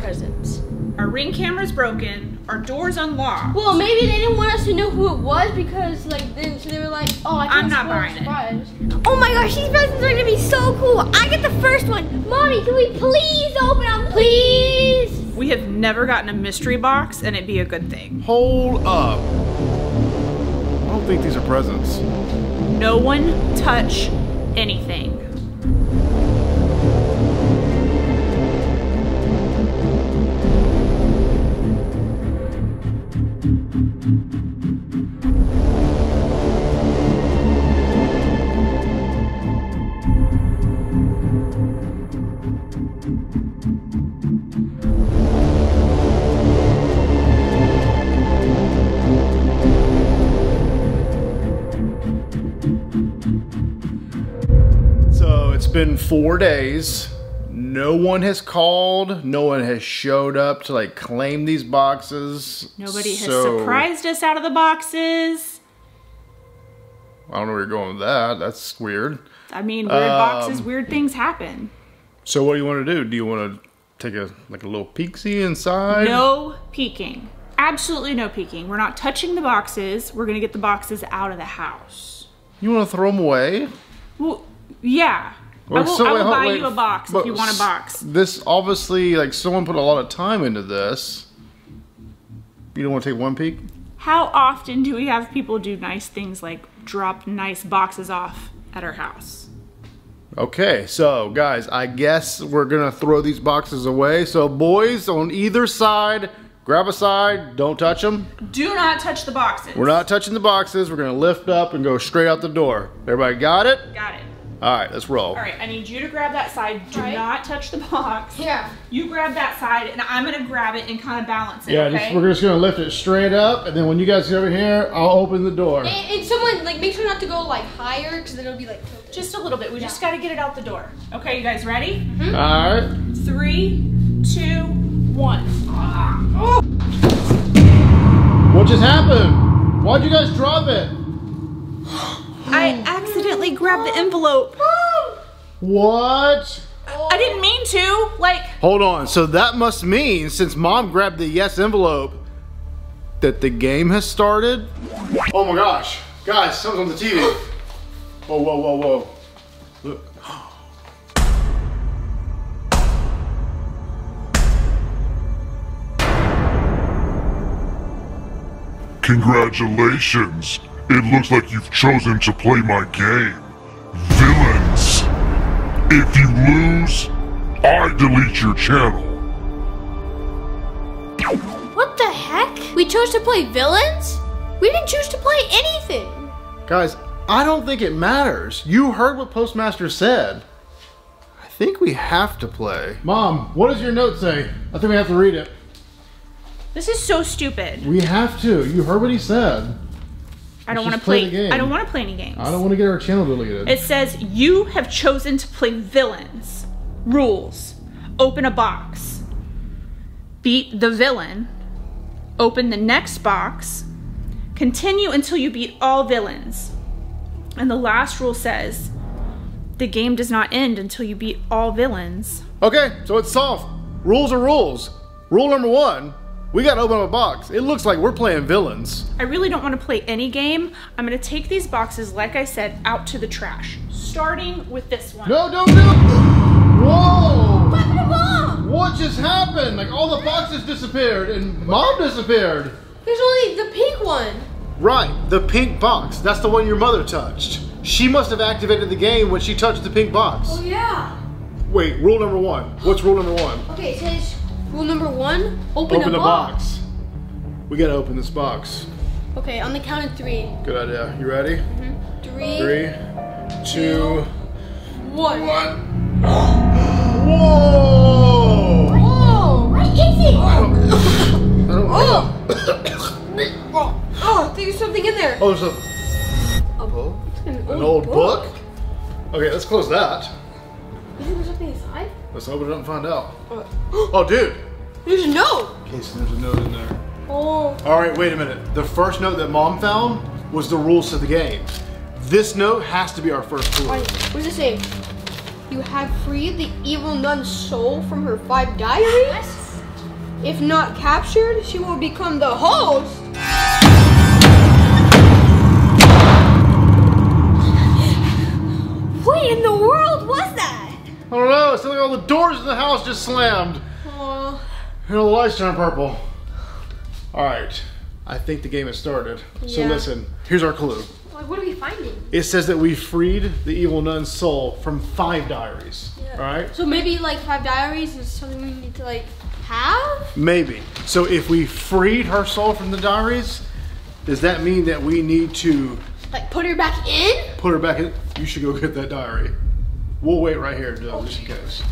presents. Our ring camera's broken. Our door's unlocked. Well, maybe they didn't want us to know who it was because, like, then so they were like, oh, I'm not buying it. Oh my gosh, these presents are gonna be so cool. I get the first one. Mommy, can we please open them, please? We have never gotten a mystery box, and it'd be a good thing. Hold up. I don't think these are presents. No one touch anything. Been 4 days, no one has called, no one has showed up to like claim these boxes. Nobody has surprised us out of the boxes. I don't know where you're going with that. That's weird. I mean, weird boxes, weird things happen. So what do you want to do? Do you want to take a like a little peek-see inside? No peeking. Absolutely no peeking. We're not touching the boxes. We're gonna get the boxes out of the house. You want to throw them away? Well, yeah. Well, I will buy you a box if you want a box. This obviously, like, someone put a lot of time into this. You don't want to take one peek? How often do we have people do nice things like drop nice boxes off at our house? Okay, so guys, I guess we're gonna throw these boxes away. So boys, on either side, grab a side, don't touch them. Do not touch the boxes. We're not touching the boxes. We're gonna lift up and go straight out the door. Everybody got it? Got it. All right, let's roll. All right, I need you to grab that side. Do not touch the box. Yeah. You grab that side, and I'm gonna grab it and kind of balance it. Yeah, okay? We're just gonna lift it straight up, and then when you guys get over here, I'll open the door. And someone, like, make sure not to go like higher, because it'll be like tilted. Just a little bit. We just gotta get it out the door. Okay, you guys ready? Mm-hmm. All right. 3, 2, 1. Ah. Oh. What just happened? Why'd you guys drop it? I accidentally grabbed the envelope. What? I didn't mean to, like. Hold on, so that must mean since Mom grabbed the yes envelope that the game has started? Oh my gosh, guys, something's on the TV. Whoa, whoa, whoa, whoa. Look. Congratulations. It looks like you've chosen to play my game. Villains! If you lose, I delete your channel. What the heck? We chose to play villains? We didn't choose to play anything. Guys, I don't think it matters. You heard what Postmaster said. I think we have to play. Mom, what does your note say? I think we have to read it. This is so stupid. We have to. You heard what he said. I don't want to play. I don't want to play any games. I don't want to get our channel deleted. It says you have chosen to play villains. Rules: open a box, beat the villain, open the next box, continue until you beat all villains. And the last rule says the game does not end until you beat all villains. Okay, so it's solved. Rules are rules. Rule number one. We gotta open up a box. It looks like we're playing villains. I really don't want to play any game. I'm gonna take these boxes, like I said, out to the trash. Starting with this one. No, don't do it! Whoa! What happened to Mom? What just happened? Like all the boxes disappeared and Mom disappeared. There's only the pink one. Right, the pink box. That's the one your mother touched. She must have activated the game when she touched the pink box. Oh yeah. Wait, rule number one. What's rule number one? Okay, it says rule number one, open a box. We gotta open this box. Okay, on the count of three. Good idea. You ready? Mm-hmm. Three, two, one. Whoa! Whoa! What is it? Oh, there's something in there. Oh, there's a book? An old book? Okay, let's close that. You think there's something inside? Let's open it up and find out. Oh, dude. There's a note. Okay, so there's a note in there. Oh. All right, wait a minute. The first note that Mom found was the rules to the game. This note has to be our first clue. Right, what does it say? You have freed the evil nun's soul from her 5 diaries? Yes. if not captured, she will become the host. What in the world was that? I don't know. It's like all the doors in the house just slammed. Aww. And all the lights turned purple. All right. I think the game has started. So listen, here's our clue. What are we finding? It says that we freed the evil nun's soul from 5 diaries. Yeah. All right? So maybe like 5 diaries is something we need to like have? Maybe. So if we freed her soul from the diaries, does that mean that we need to like put her back in? Put her back in. You should go get that diary. We'll wait right here just in case.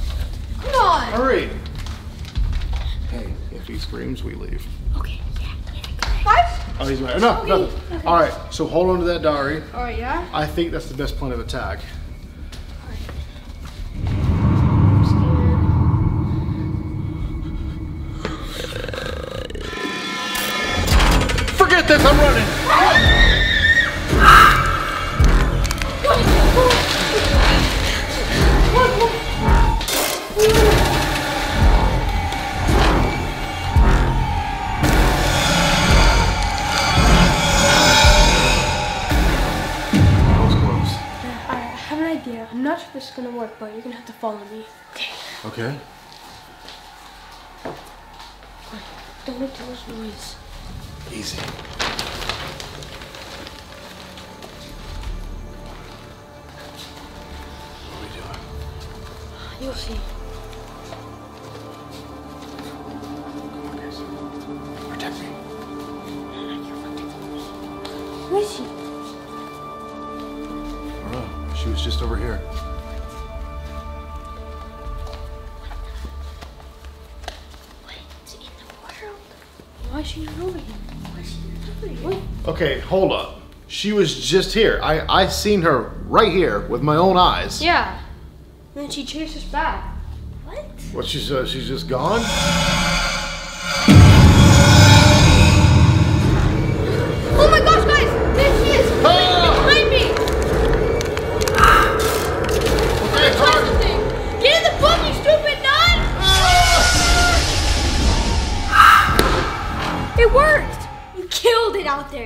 Come on. Hurry. Hey, if he screams, we leave. Okay. Oh, he's right. No, no. Okay. All right, so hold on to that diary. All right, yeah? I think that's the best point of attack. All right. I'm scared. Forget this, I'm running. I'm not sure this is gonna work, but you're gonna have to follow me. Okay. Okay. Don't make too much noise. Easy. What are we doing? You'll see. Come on, guys. Protect me. Where is she? She was just over here. What is in the world? Why is she over here? Why is she over here? Okay, hold up. She was just here. I seen her right here with my own eyes. Yeah. And then she chased us back. What? What? She's just gone?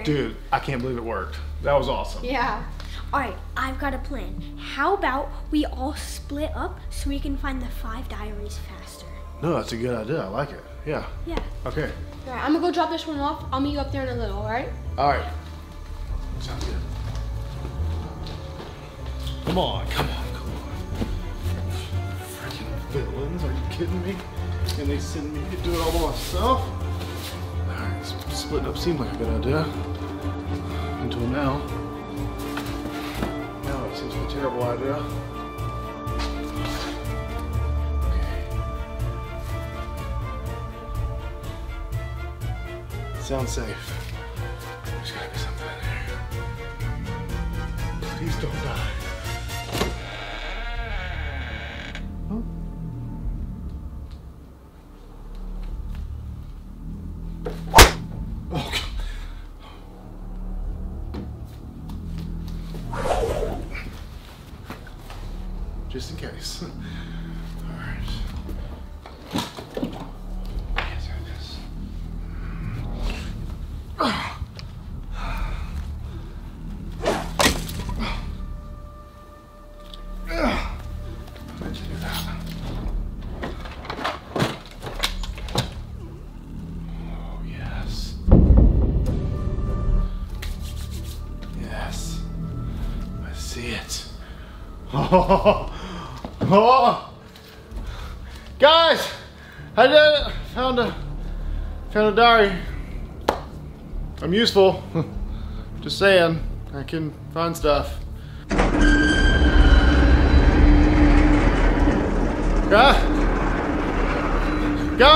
Dude, I can't believe it worked. That was awesome. Yeah. All right, I've got a plan. How about we all split up so we can find the 5 diaries faster? No, that's a good idea. I like it. Yeah. Yeah. Okay. All right, I'm gonna go drop this one off. I'll meet you up there in a little, all right? All right. Sounds good. Come on, come on, come on. Freaking villains, are you kidding me? And they send me to do it all by myself? All right, splitting up seemed like a good idea. Until now. Now it seems like a terrible idea. Okay. Sounds safe. There's gotta be something in there. Please don't die. Oh. Just in case. All right. Yes, yes. I meant to do that. Oh, yes. Yes. I see it. Oh. Oh, guys, I did it. Found a diary. I'm useful. Just saying, I can find stuff. Guys. Oh.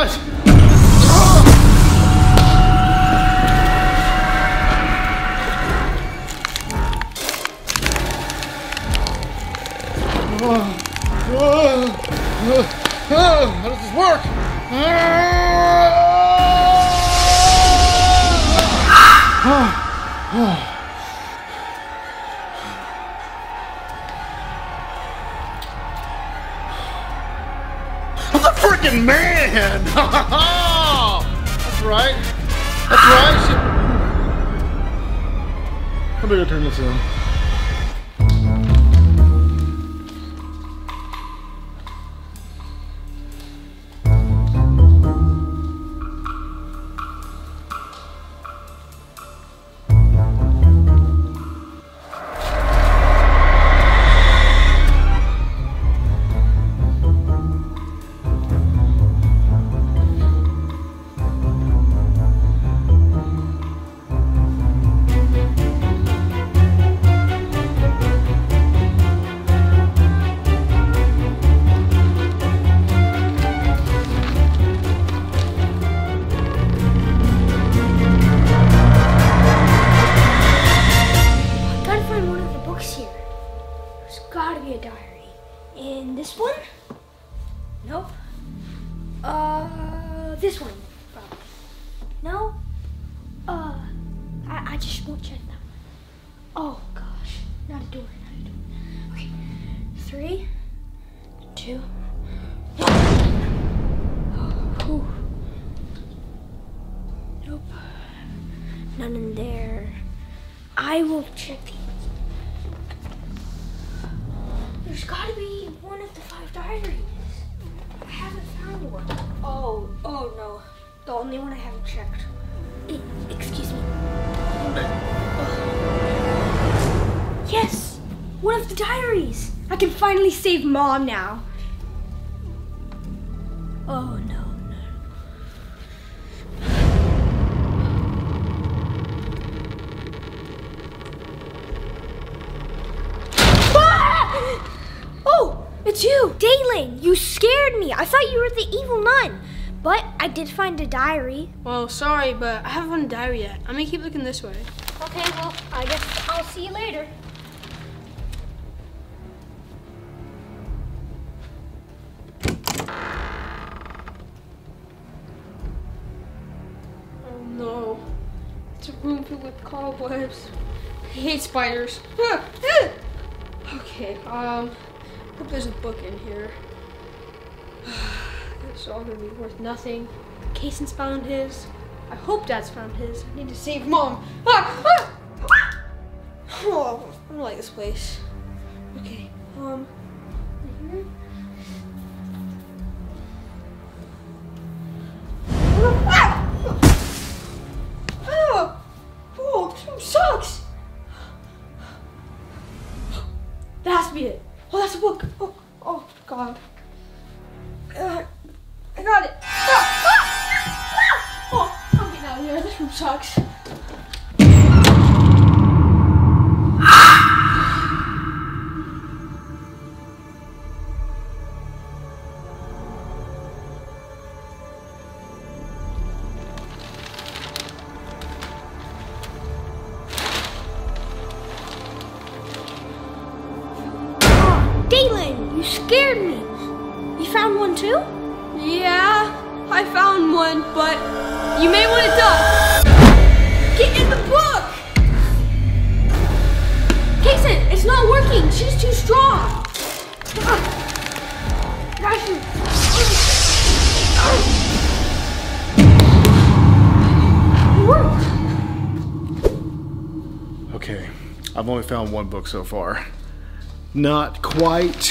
How does this work? I'm the freaking man! That's right. I better turn this in. Finally save Mom now. Oh no, no. Ah! Oh, it's you! Daylin, you scared me. I thought you were the evil nun, but I did find a diary. Well, sorry, but I haven't found a diary yet. I'm gonna keep looking this way. Okay, well, I guess I'll see you later. Cobwebs. I hate spiders. Okay, hope there's a book in here. It's all gonna be worth nothing. Kason's found his. I hope Dad's found his. I need to save Mom. Oh, I don't like this place. Okay, I've only found one book so far. Not quite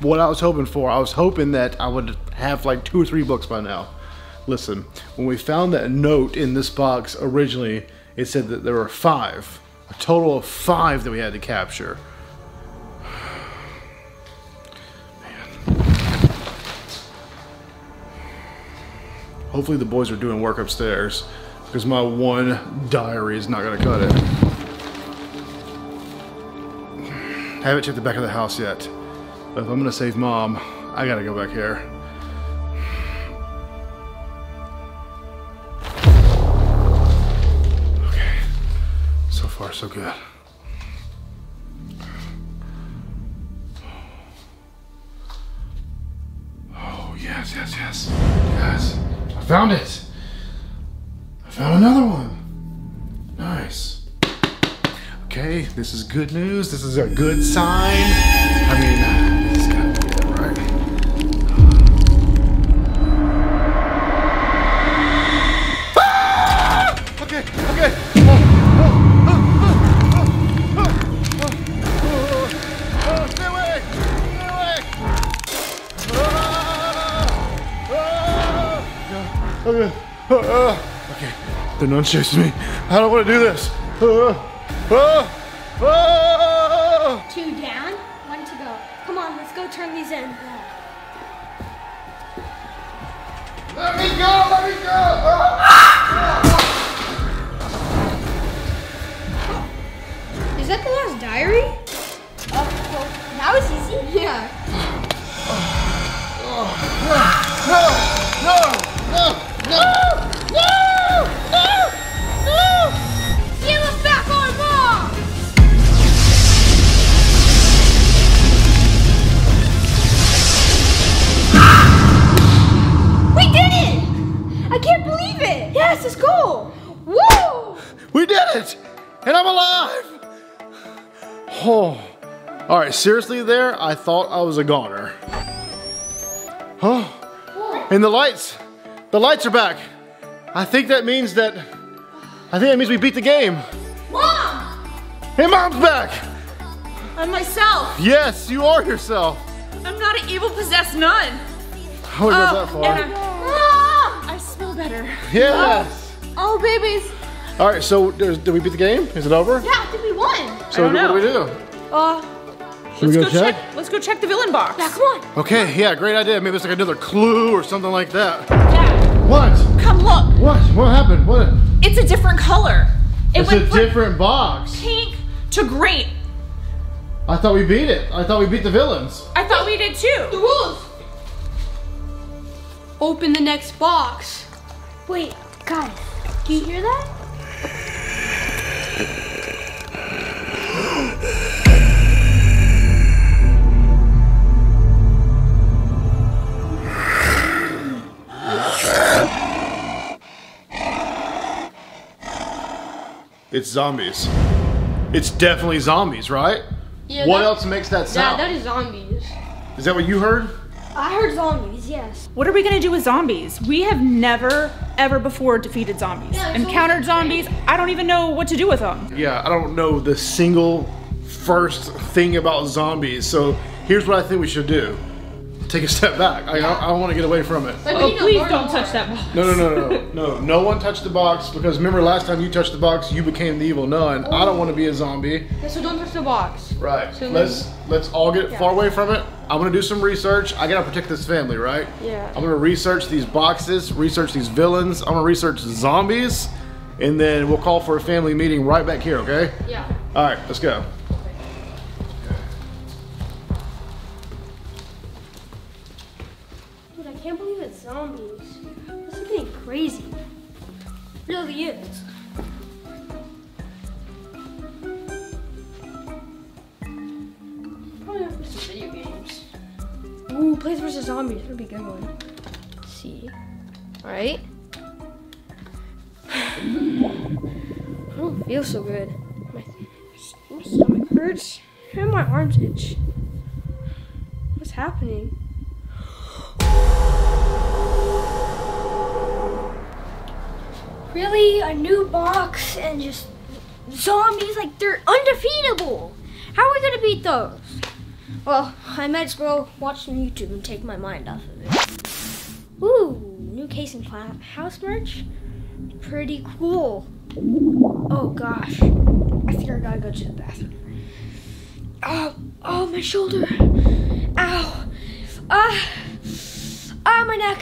what I was hoping for. I was hoping that I would have like 2 or 3 books by now. Listen, when we found that note in this box originally, it said that there were 5, a total of 5 that we had to capture. Man. Hopefully the boys are doing work upstairs because my one diary is not gonna cut it. I haven't checked the back of the house yet, but if I'm gonna save Mom, I gotta go back here. Okay, so far so good. Oh yes, yes, yes, yes! I found it! I found another one! Nice. Okay, this is good news. This is a good sign. I mean, this has got to be all right. Ah! Okay, the nun chased me. I don't want to do this. Two down, one to go. Come on, let's go turn these in. Let me go, let me go! Is that the last diary? Oh, well, that was easy. Yeah. No! Get us back on ball! We did it! I can't believe it! Yes, let's go! Woo! We did it! And I'm alive! Oh. All right, seriously there, I thought I was a goner. Oh, and the lights are back. I think that means we beat the game. Mom! And Mom's back! I'm myself. Yes, you are yourself. I'm not an evil possessed nun. I wouldn't go that far. And I smell better. Yes. Oh, babies. All right, so did we beat the game? Is it over? Yeah, I think we won. So what do we do? Let's go check the villain box. Yeah, come on. Okay, yeah, great idea. Maybe it's like another clue or something like that. Yeah. What? Come look. What? What happened? What? It's a different color. It's a different box. Pink to green. I thought we beat it. I thought we beat the villains. I thought we did too. The rules. Open the next box. Wait, guys, do you hear that? It's zombies. It's definitely zombies, right? Yeah, what else makes that sound? Yeah, that is zombies. Is that what you heard? I heard zombies, yes. What are we gonna do with zombies? We have never, ever before defeated zombies. Yeah, encountered zombies, I don't even know what to do with them. Yeah, I don't know the single first thing about zombies, so here's what I think we should do. Take a step back. I want to get away from it. Like, oh, please don't touch that box. No. No one touched the box because remember last time you touched the box, you became the evil nun. Oh. I don't want to be a zombie. Yeah, so don't touch the box. Right. So let's all get far away from it. I'm gonna do some research. I gotta protect this family, right? Yeah. I'm gonna research these boxes, research these villains. I'm gonna research zombies, and then we'll call for a family meeting right back here. Okay? Yeah. All right. Let's go. Zombies. This is getting crazy. It really is. Probably have some video games. Ooh, Plays vs. Zombies. That'd be a good one. Let's see. Alright. I don't feel so good. My stomach hurts and my arms itch. What's happening? Really? A new box and just zombies? Like, they're undefeatable. How are we gonna beat those? Well, I might as well watch some YouTube and take my mind off of it. Ooh, new case and house merch? Pretty cool. Oh gosh, I think I gotta go to the bathroom. Oh, my shoulder. Ow. Ah, my neck.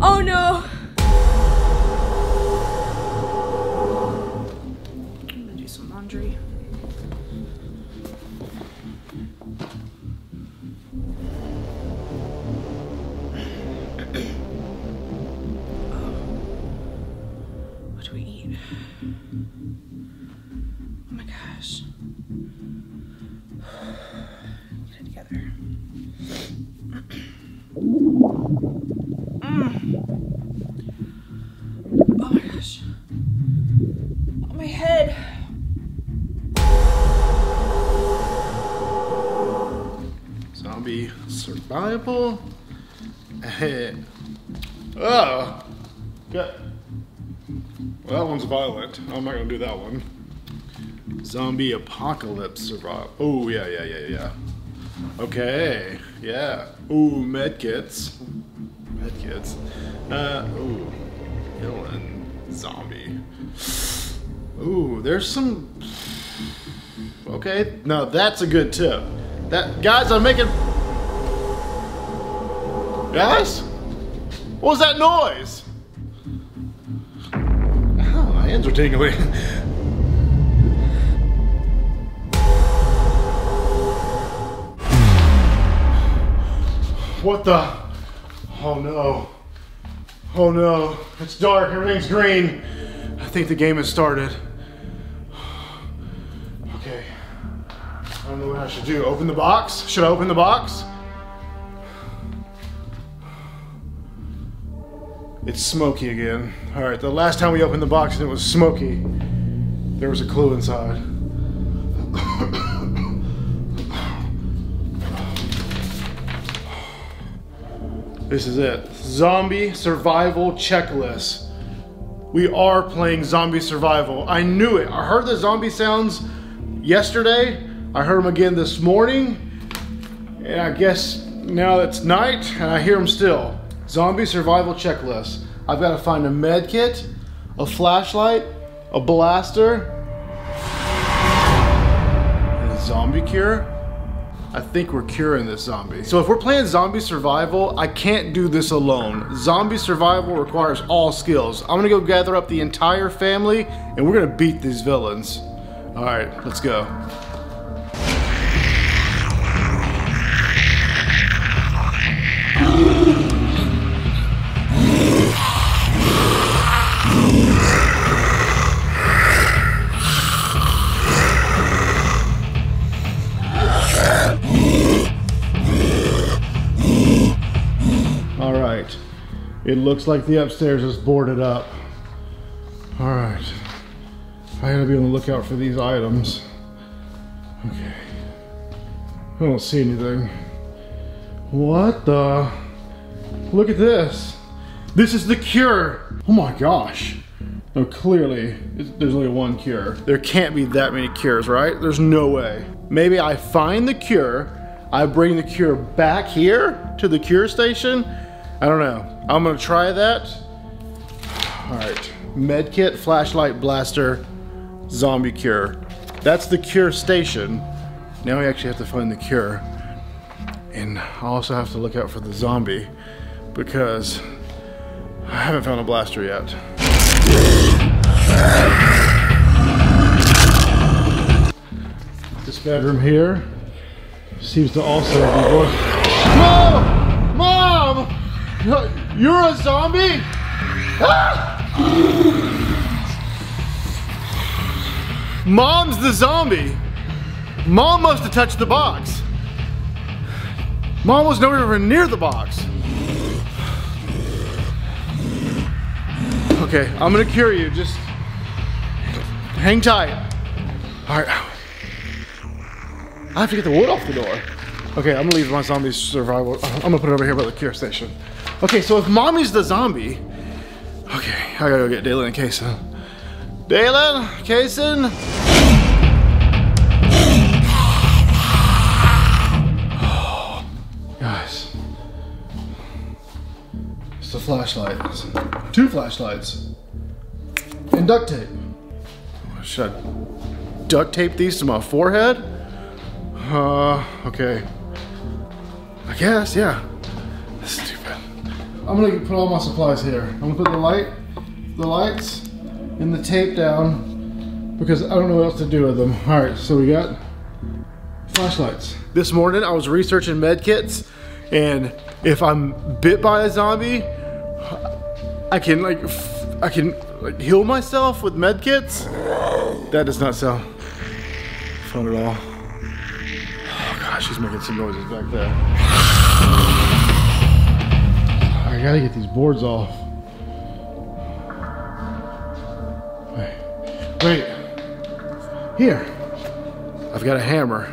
Oh no! I'm gonna do some laundry. What do we eat? Oh my gosh. Get it together. Oh my gosh. Oh, my head. Zombie survival. Oh. Yeah. Well, that one's violent. I'm not going to do that one. Zombie apocalypse survival. Oh, yeah. Okay. Yeah. Ooh, medkits. Medkits. Ooh. Villain. Zombie. Ooh, there's some... Okay, no, that's a good tip. That... Guys, I'm making... Guys? What was that noise? Oh, my hands are tingling. What the? Oh no. Oh no. It's dark. Everything's green. I think the game has started. Okay. I don't know what I should do. Open the box? Should I open the box? It's smoky again. Alright, the last time we opened the box and it was smoky. There was a clue inside. This is it. Zombie Survival Checklist. We are playing Zombie Survival. I knew it. I heard the zombie sounds yesterday. I heard them again this morning. And I guess now it's night and I hear them still. Zombie Survival Checklist. I've got to find a med kit, a flashlight, a blaster, and a zombie cure. I think we're curing this zombie. So if we're playing Zombie Survival, I can't do this alone. Zombie Survival requires all skills. I'm gonna go gather up the entire family and we're gonna beat these villains. All right, let's go. It looks like the upstairs is boarded up. All right. I gotta be on the lookout for these items. Okay. I don't see anything. What the? Look at this. This is the cure. Oh my gosh. No, clearly, there's only one cure. There can't be that many cures, right? There's no way. Maybe I find the cure, I bring the cure back here to the cure station. I don't know. I'm gonna try that. All right, medkit, flashlight, blaster, zombie cure. That's the cure station. Now we actually have to find the cure. And I also have to look out for the zombie because I haven't found a blaster yet. This bedroom here seems to also be going. Whoa! Mom! You're a zombie? Ah! Mom's the zombie. Mom must have touched the box. Mom was nowhere near the box. Okay, I'm gonna cure you. Just hang tight. All right. I have to get the wood off the door. Okay, I'm gonna leave my zombie survival. I'm gonna put it over here by the cure station. Okay, so if mommy's the zombie, okay, I gotta go get Dalen and Kason. Dalen, Kason. Oh, guys, it's a flashlight. Two flashlights and duct tape. Should I duct tape these to my forehead? Okay. I guess, yeah. This is stupid. I'm gonna put all my supplies here. I'm gonna put the lights, and the tape down because I don't know what else to do with them. All right, so we got flashlights. This morning I was researching medkits, and if I'm bit by a zombie, I can heal myself with medkits. That does not sound fun at all. Oh gosh, she's making some noises back there. I gotta get these boards off. Wait. Here. I've got a hammer.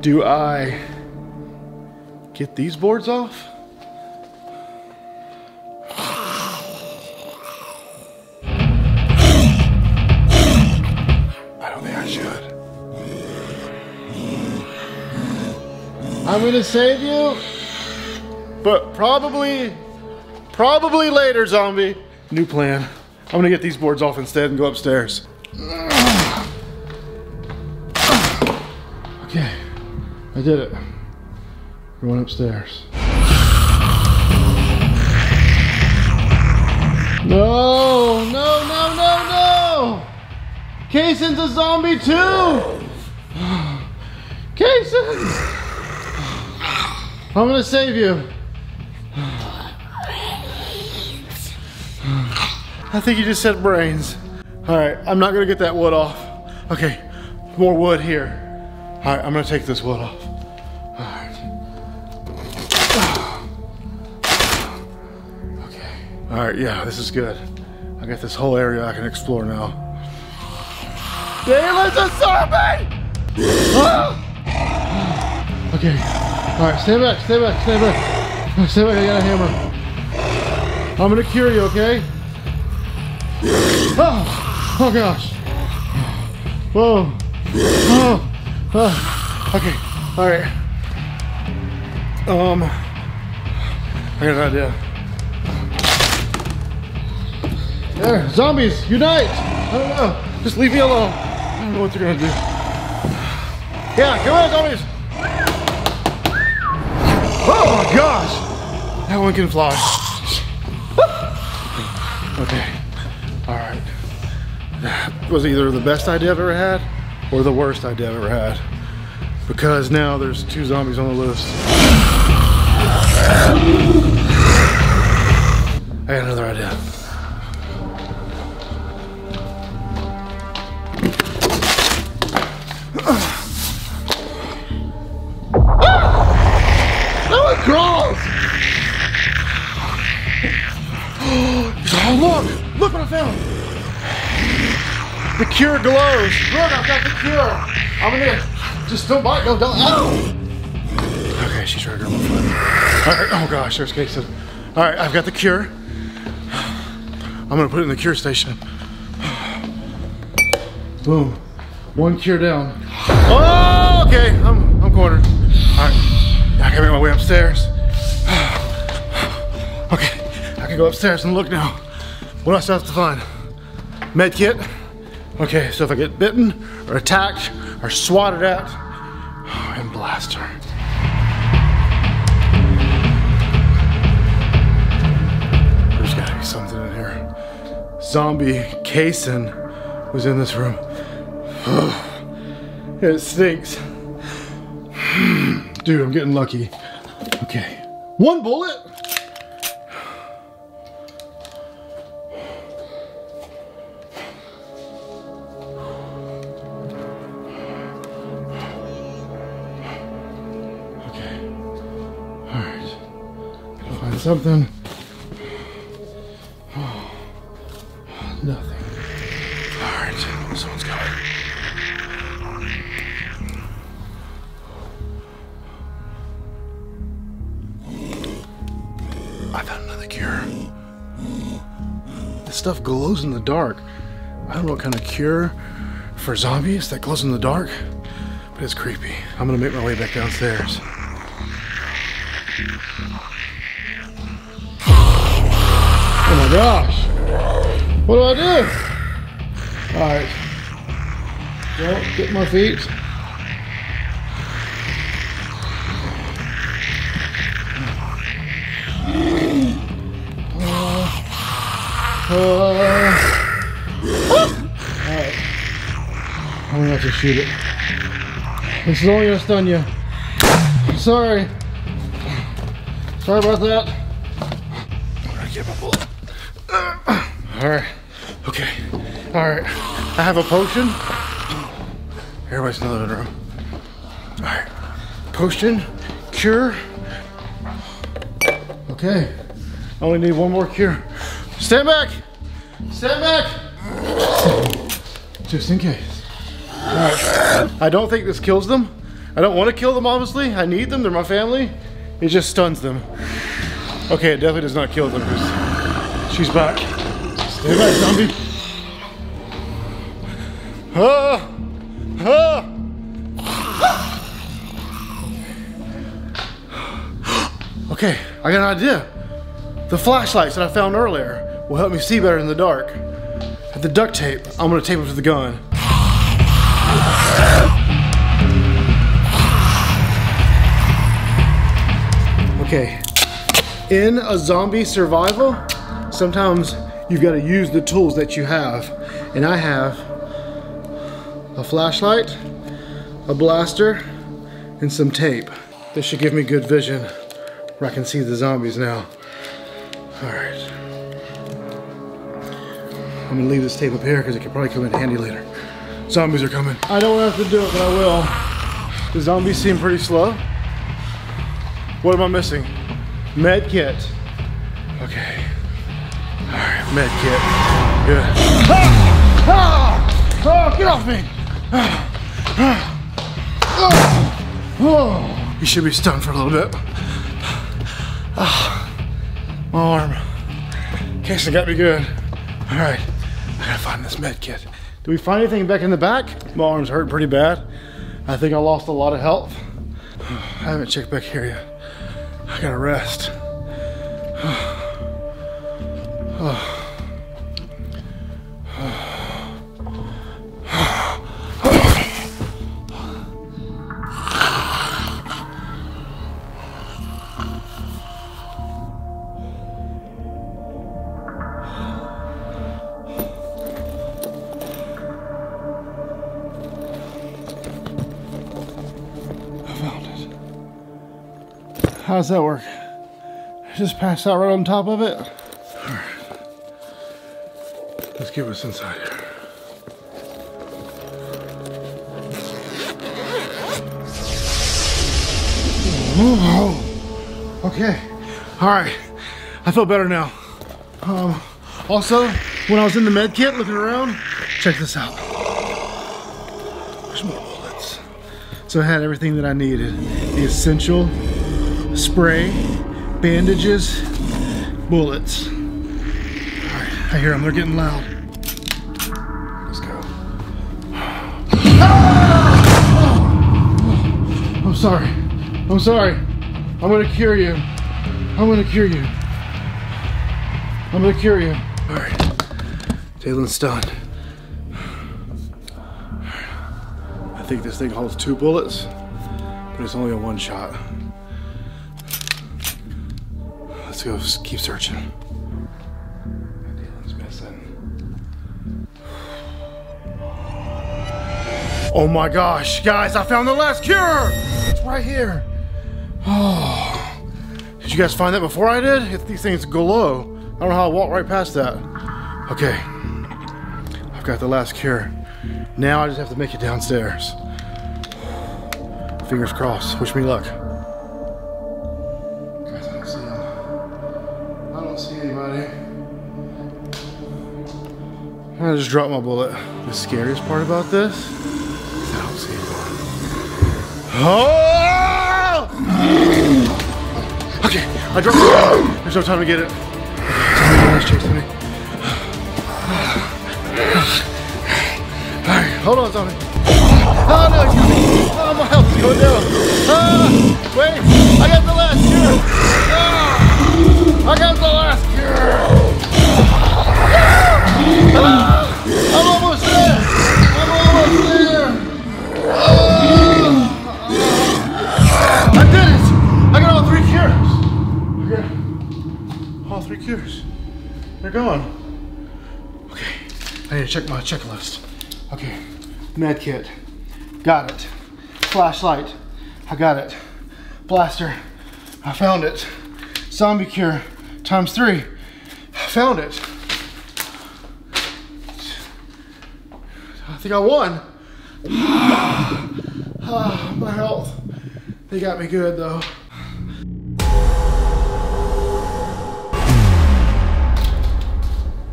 Do I get these boards off? I don't think I should. I I'm gonna save you, but probably later, zombie. New plan. I'm gonna get these boards off instead and go upstairs. Okay, I did it. Going upstairs. No, no, no, no, no! Kaysen's a zombie too! Kaysen! I'm gonna save you. I think you just said brains. All right, I'm not gonna get that wood off. Okay, more wood here. All right, I'm gonna take this wood off. All right. Okay. All right, yeah, this is good. I got this whole area I can explore now. There was a zombie! Ah! Okay. Alright, stay back, stay back, stay back. Stay back, I got a hammer. I'm gonna cure you, okay? Oh, oh gosh. Whoa. Oh, oh. Okay, alright. I got an idea. There, zombies, unite! I don't know, just leave me alone. I don't know what you're gonna do. Yeah, come on, zombies! Oh my gosh! That one can fly. Okay. Alright. That was either the best idea I've ever had or the worst idea I've ever had. Because now there's two zombies on the list. I got another idea. Look what I found! The cure glows! Look, I've got the cure! I'm gonna just don't bite, don't ow! Okay, she tried her little foot. Alright, oh gosh, there's Kaysen. Alright, I've got the cure. I'm gonna put it in the cure station. Boom. One cure down. Oh, okay, I'm cornered. Alright, I gotta make my way upstairs. Okay, I can go upstairs and look now. What else do I have to find? Med kit. Okay, so if I get bitten or attacked or swatted at, oh, and blaster. There's gotta be something in here. Zombie Kaysen was in this room. Oh, it stinks. Dude, I'm getting lucky. Okay, one bullet. Something. Oh, nothing. All right, someone's coming. I found another cure. This stuff glows in the dark. I don't know what kind of cure for zombies that glows in the dark, but it's creepy. I'm gonna make my way back downstairs. Oh my gosh! What do I do? Alright. Well, get my feet. Alright. I'm gonna have to shoot it. This is only gonna stun you. Sorry. Sorry about that. I'm gonna get my bullet. Alright, okay, alright, I have a potion. Everybody's in the living room. Alright, potion, cure. Okay, I only need one more cure. Stand back! Stand back! Just in case. Alright, I don't think this kills them. I don't want to kill them, obviously. I need them, they're my family. It just stuns them. Okay, it definitely does not kill them. She's back. Stay back, zombie. Ah! Ah! Okay, I got an idea. The flashlights that I found earlier will help me see better in the dark. With the duct tape, I'm gonna tape them to the gun. Okay, in a zombie survival, sometimes you've got to use the tools that you have. And I have a flashlight, a blaster, and some tape. This should give me good vision where I can see the zombies now. All right. I'm gonna leave this tape up here because it could probably come in handy later. Zombies are coming. I don't have to do it, but I will. The zombies seem pretty slow. What am I missing? Med kit. Okay. All right, med kit. Good. Ah! Ah! Oh, get off me! Ah! Oh! You should be stunned for a little bit. Oh, my arm. Casey got me good. All right, I gotta find this med kit. Did we find anything back in the back? My arm's hurt pretty bad. I think I lost a lot of health. I haven't checked back here yet. I gotta rest. How's that work? I just passed out right on top of it. All right. Let's get what's inside here. Whoa. Okay. All right. I feel better now. Also, when I was in the med kit looking around, check this out. There's more bullets. So I had everything that I needed. The essential. Spray, bandages, bullets. All right, I hear them, they're getting loud. Let's go. Ah! Oh, I'm sorry. I'm gonna cure you. All right, Jalen's done. I think this thing holds 2 bullets, but it's only a 1 shot. Let's go keep searching. Dylan's missing. Oh my gosh, guys, I found the last cure! It's right here. Oh, did you guys find that before I did? If these things glow. I don't know how I walked right past that. Okay, I've got the last cure. Now I just have to make it downstairs. Fingers crossed, wish me luck. I just dropped my bullet. The scariest part about this is I don't see anyone. Oh! Okay, I dropped it. There's no time to get it. Somebody's chasing me. Alright, hold on, zombie. Oh no, you got me. Oh, my health's going down. Wait, I got the last cure. I got the last cure. I'm almost there! I did it! I got all 3 cures! Okay. All 3 cures. They're gone. Okay. I need to check my checklist. Okay. Med kit. Got it. Flashlight. I got it. Blaster. I found it. Zombie cure. Times 3. I found it. I think I won. My health. They got me good though.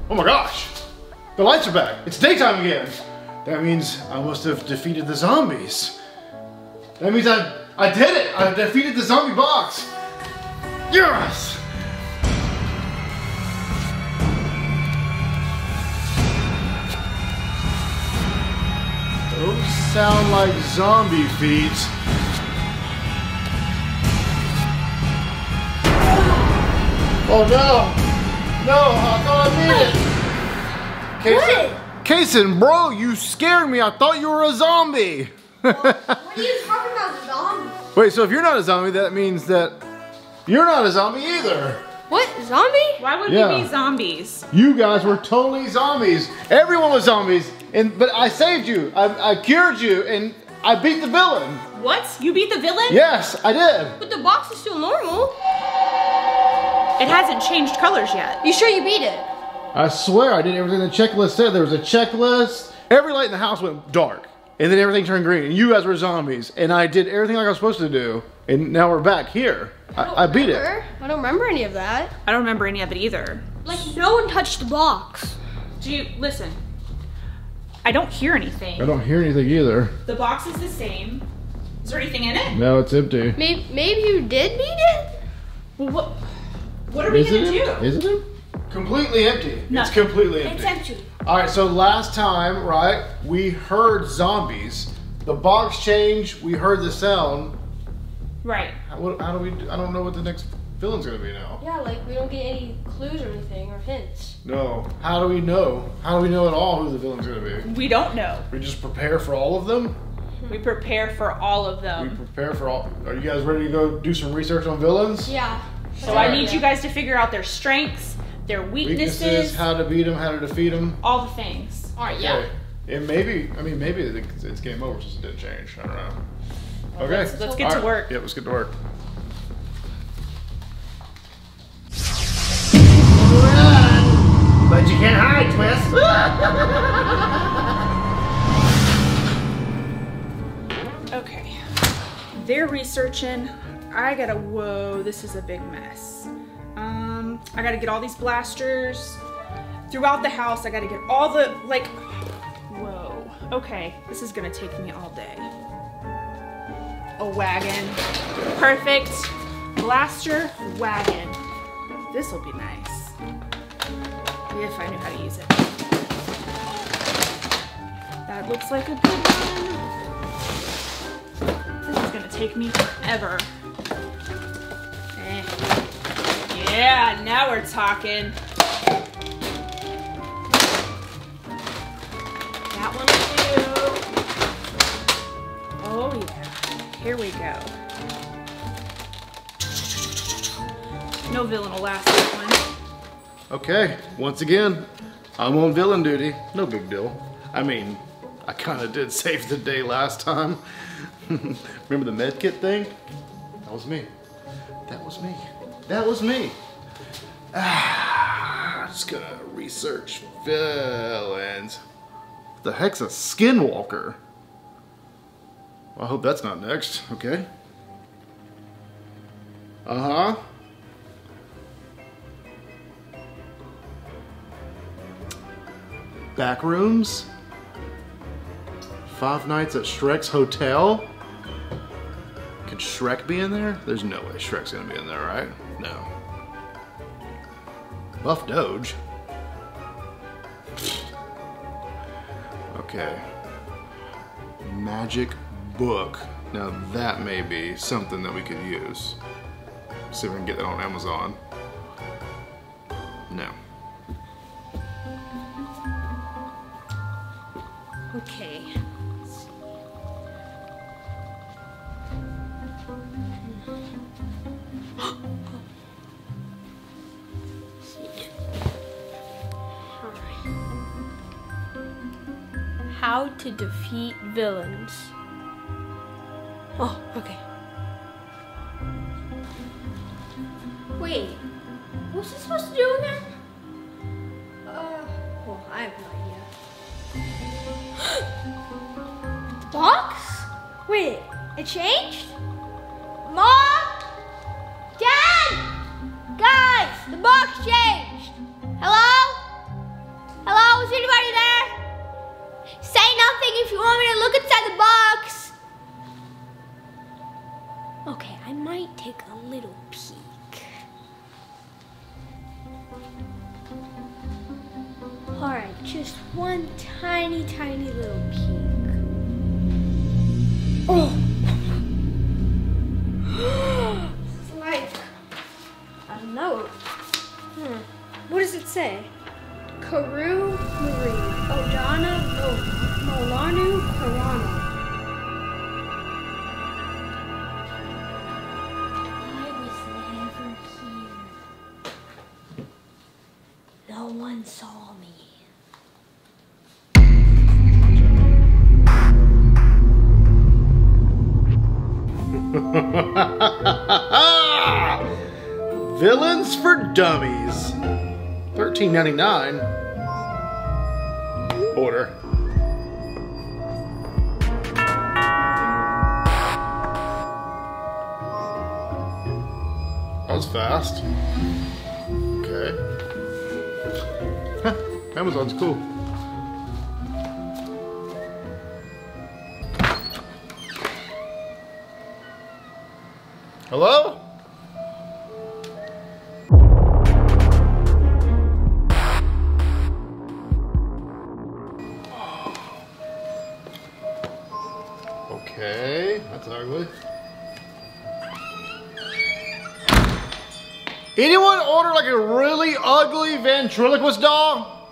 Oh my gosh. The lights are back. It's daytime again. That means I must have defeated the zombies. That means I did it. I defeated the zombie box. Yes. Those sound like zombie feet. Oh no! No, I thought I made it! Kason? Kason, bro, you scared me. I thought you were a zombie. Well, what are you talking about, zombie? Wait, so if you're not a zombie, that means that you're not a zombie either. What? Zombie? Why would we be zombies? You guys were totally zombies. Everyone was zombies, but I saved you. I cured you, and I beat the villain. What? You beat the villain? Yes, I did. But the box is still normal. It hasn't changed colors yet. You sure you beat it? I swear I did everything the checklist said. There was a checklist. Every light in the house went dark, and then everything turned green, and you guys were zombies, and I did everything like I was supposed to do, and now we're back here. I beat it. I don't remember any of that. I don't remember any of it either. Like, no one touched the box. Listen, I don't hear anything. I don't hear anything either. The box is the same. Is there anything in it? No, it's empty. Maybe you did beat it? Well, what are we gonna do? Isn't it? Completely empty. No. It's completely empty. It's empty. All right, so last time, right, we heard zombies. The box changed, we heard the sound. Right. How do we, I don't know what the next villain's gonna be now. Yeah, like we don't get any clues or anything or hints. No, how do we know? How do we know at all who the villain's gonna be? We don't know. We just prepare for all of them? We prepare for all of them. We prepare for all, are you guys ready to go do some research on villains? Yeah. So I need you guys to figure out their strengths, their weaknesses, how to beat them, how to defeat them. All the things. All right, yeah. And maybe, I mean, maybe it's game over since it didn't change, I don't know. Okay. Let's get to work. Yeah, let's get to work. Run, but you can't hide, Twist. Okay. They're researching. I gotta, whoa, this is a big mess. I gotta get all these blasters. Throughout the house, I gotta get all the, like, whoa. Okay, this is gonna take me all day. A wagon. Perfect. Blaster wagon. This'll be nice. If I knew how to use it. That looks like a good one. This is gonna take me forever. Yeah, now we're talking. That one too. Oh yeah. Here we go. No villain will last this one. Okay, once again, I'm on villain duty. No big deal. I mean, I kind of did save the day last time. Remember the med kit thing? That was me. That was me. That was me. I'm just gonna research villains. The heck's a skinwalker? I hope that's not next, okay. Uh-huh. Back rooms. Five nights at Shrek's hotel. Could Shrek be in there? There's no way Shrek's gonna be in there, right? No. Buff Doge. Okay. Magic book. Now that may be something that we could use. See if we can get that on Amazon. No. Okay. How to defeat villains. Oh, okay. Wait, what's it supposed to do again? Well, I have no idea. The box? Wait, it changed? Mom! Dad! Guys, the box changed! Hello? Hello, is anybody there? Say nothing if you want me to look inside the box! Okay, I might take a little peek. Alright, just one tiny, tiny little peek. Oh! It's like, I don't know. What does it say? Karu Marie Odana Molanu Karano. I was never here. No one saw me. Villains for Dummies. $13.99. Order. That was fast. Okay. Huh, Amazon's cool. Hello? Okay, that's ugly. Anyone order like a really ugly ventriloquist doll?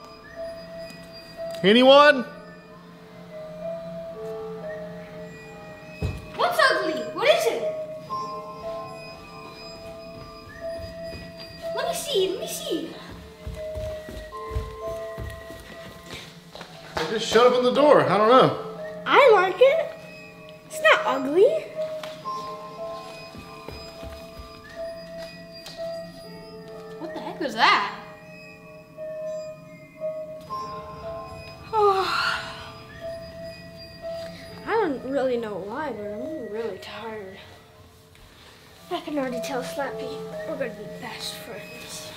Anyone? What's ugly? What is it? Let me see, let me see. They just shut up on the door, I don't know. I like it. It's not ugly. What the heck was that? Oh. I don't really know why, but I'm really tired. I can already tell Slappy we're gonna be best friends.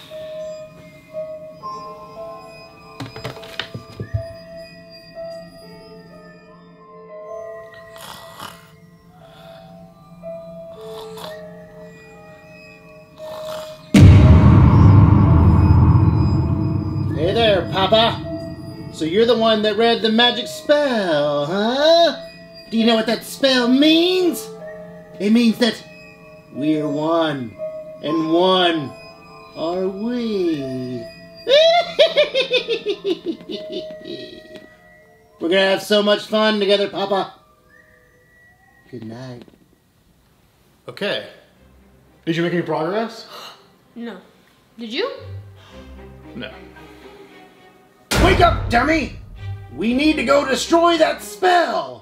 Hey there, Papa. So you're the one that read the magic spell, huh? Do you know what that spell means? It means that we're one, and one are we. We're gonna have so much fun together, Papa. Good night. Okay. Did you make any progress? No. Did you? No. Wake up, dummy! We need to go destroy that spell!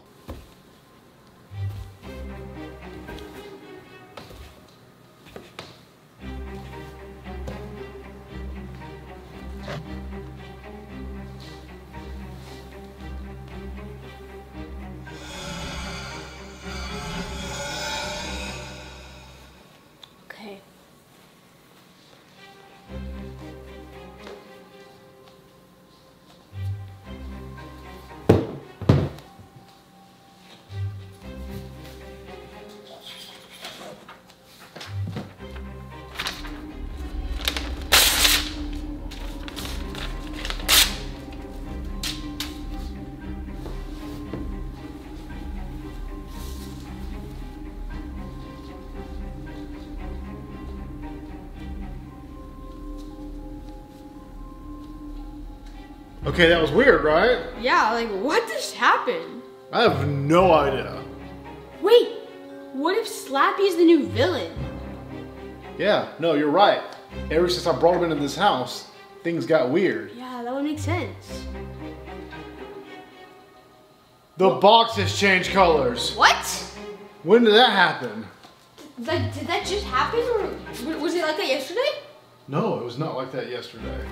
Okay, that was weird, right? Yeah, like, what just happened? I have no idea. Wait, what if Slappy's the new villain? Yeah, no, you're right. Ever since I brought him into this house, things got weird. Yeah, that would make sense. The box has changed colors. What? When did that happen? Like, did that just happen, or was it like that yesterday? No, it was not like that yesterday.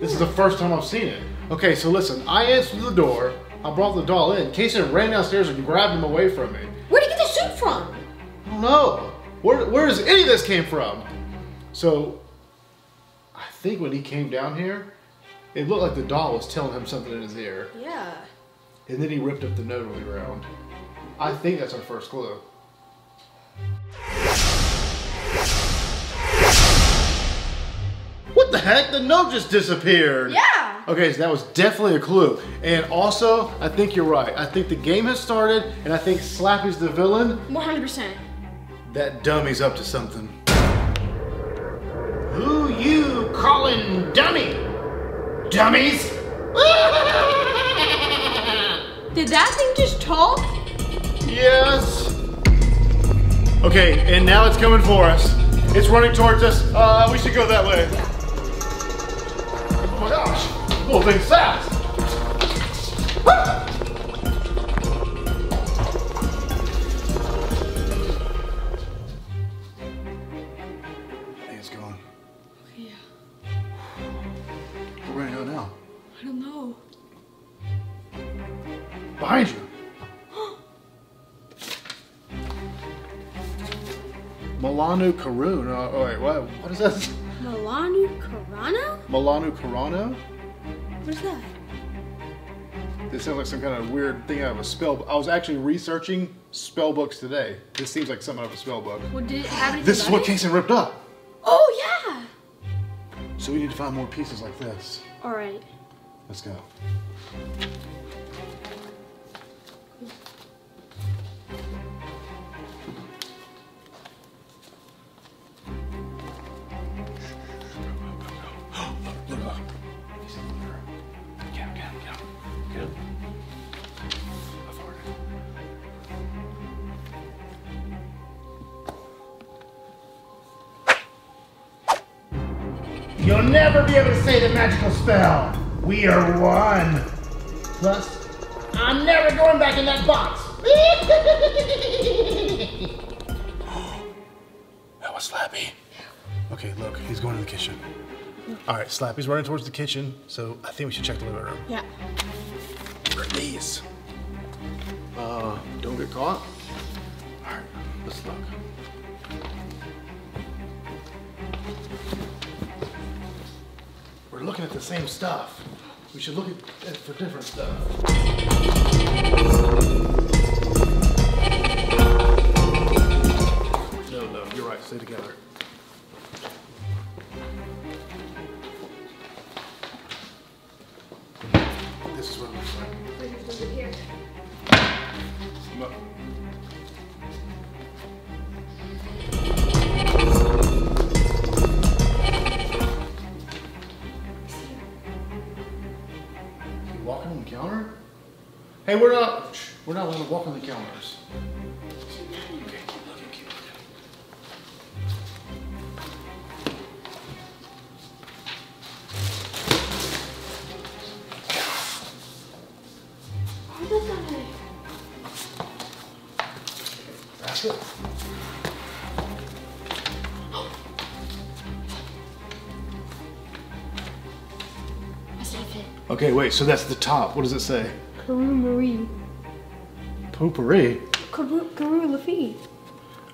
This is the first time I've seen it. Okay, so listen, I answered the door. I brought the doll in. Kason ran downstairs and grabbed him away from me. Where'd he get the suit from? I don't know. Where does any of this came from? So, I think when he came down here, it looked like the doll was telling him something in his ear. Yeah. And then he ripped up the notary round. I think that's our first clue. What the heck? The note just disappeared. Yeah. Okay, so that was definitely a clue. And also, I think you're right. I think the game has started, and I think Slappy's the villain. 100%. That dummy's up to something. Who you crawling dummy. Dummies? Did that thing just talk? Yes. Okay, and now it's coming for us. It's running towards us. We should go that way. Oh my gosh. Oh, thing's fast. Karun. Oh, wait, what is that? Milanu Carano? Milanu Carano? What is that? This sounds like some kind of weird thing out of a spell book. I was actually researching spell books today. This seems like something out of a spell book. Well, did it happen? This is what Kason ripped up. Oh, yeah. So we need to find more pieces like this. All right. Let's go. You'll never be able to say the magical spell. We are one. Plus, I'm never going back in that box. That was Slappy. Okay, look, he's going to the kitchen. All right, Slappy's running towards the kitchen, so I think we should check the living room. Yeah. Release. Don't get caught. All right, let's look. We're looking at the same stuff. We should look at it for different stuff. No, no, you're right, stay together. This is what it looks like. Wait, there's something here. No. Hey, we're not allowed to walk on the counters. Okay, keep looking, keep looking. That's it. That's not it. Okay, wait, so that's the top. What does it say? Karoo Marie. Poopery? Karoo Lafie.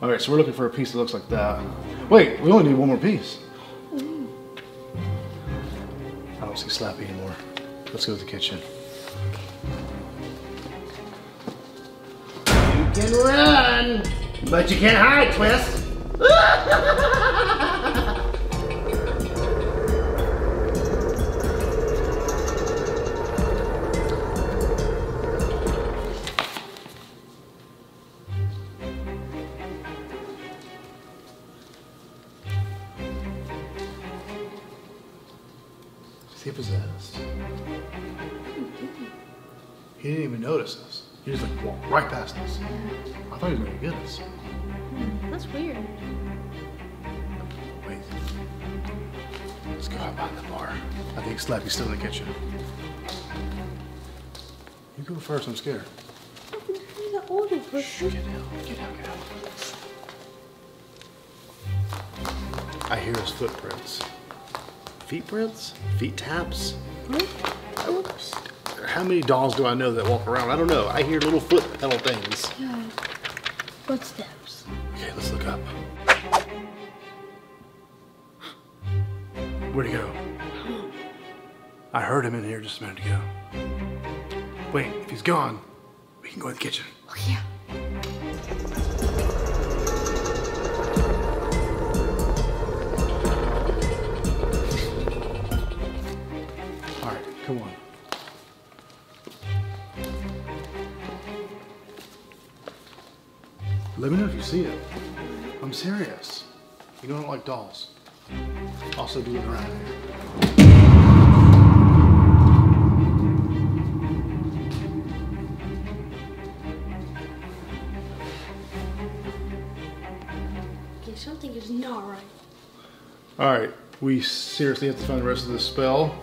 Alright, so we're looking for a piece that looks like that. Wait, we only need one more piece. Ooh. I don't see Slappy anymore. Let's go to the kitchen. You can run, but you can't hide, Twist. Possessed. He didn't even notice us. He just like walked right past us. I thought he was going to get us. That's weird. Wait. Let's go out behind the bar. I think Slappy's still in the kitchen. You go first, I'm scared. He's an older person. Shh, get out, get out, get out. I hear his footprints. Footprints? Feet taps? What? How many dolls do I know that walk around? I don't know. I hear little foot pedal things. Yeah. Footsteps. Okay, let's look up. Where'd he go? I heard him in here just a minute ago. Wait, if he's gone, we can go in the kitchen. Oh, yeah. Come on. Let me know if you see it. I'm serious. You know I don't like dolls. Also do it around here. Okay, something is not right. Alright, we seriously have to find the rest of this spell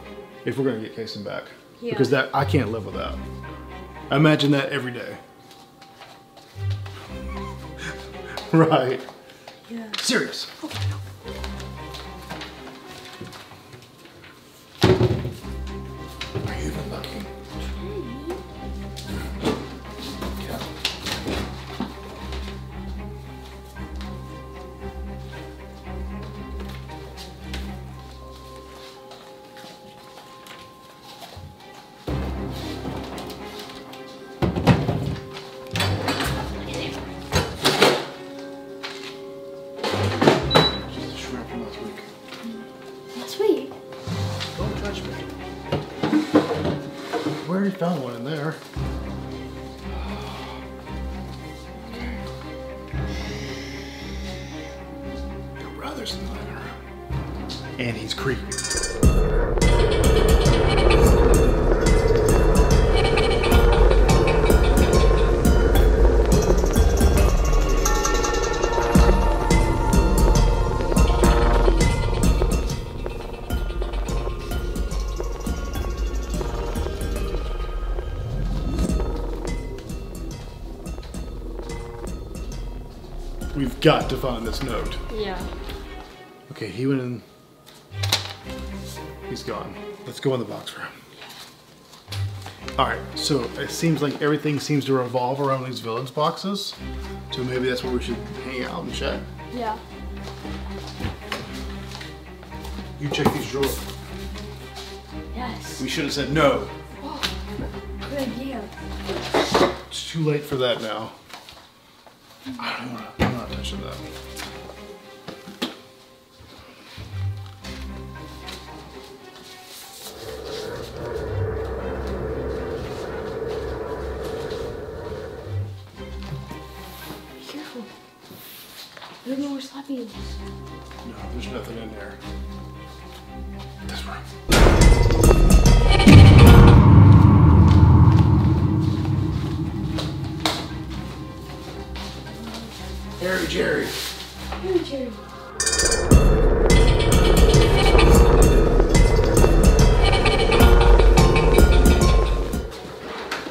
if we're going to get Kason back. Yeah. Because that, I can't live with that. I imagine that every day. Right. Yeah. Serious. Okay. Are you even looking? Yeah. Found one in there. Okay. Your brother's in there. And he's creepy. We've got to find this note. Yeah. Okay, he went in. He's gone. Let's go in the box room. Alright, so it seems like everything seems to revolve around these villains boxes. So maybe that's where we should hang out and check. Yeah. You check these drawers. Yes. We should have said no. Oh, good idea. It's too late for that now. I don't want to. Of that. Be careful. I don't know where Slappy is. No, there's nothing in there. This room. Harry Jerry. Harry Jerry.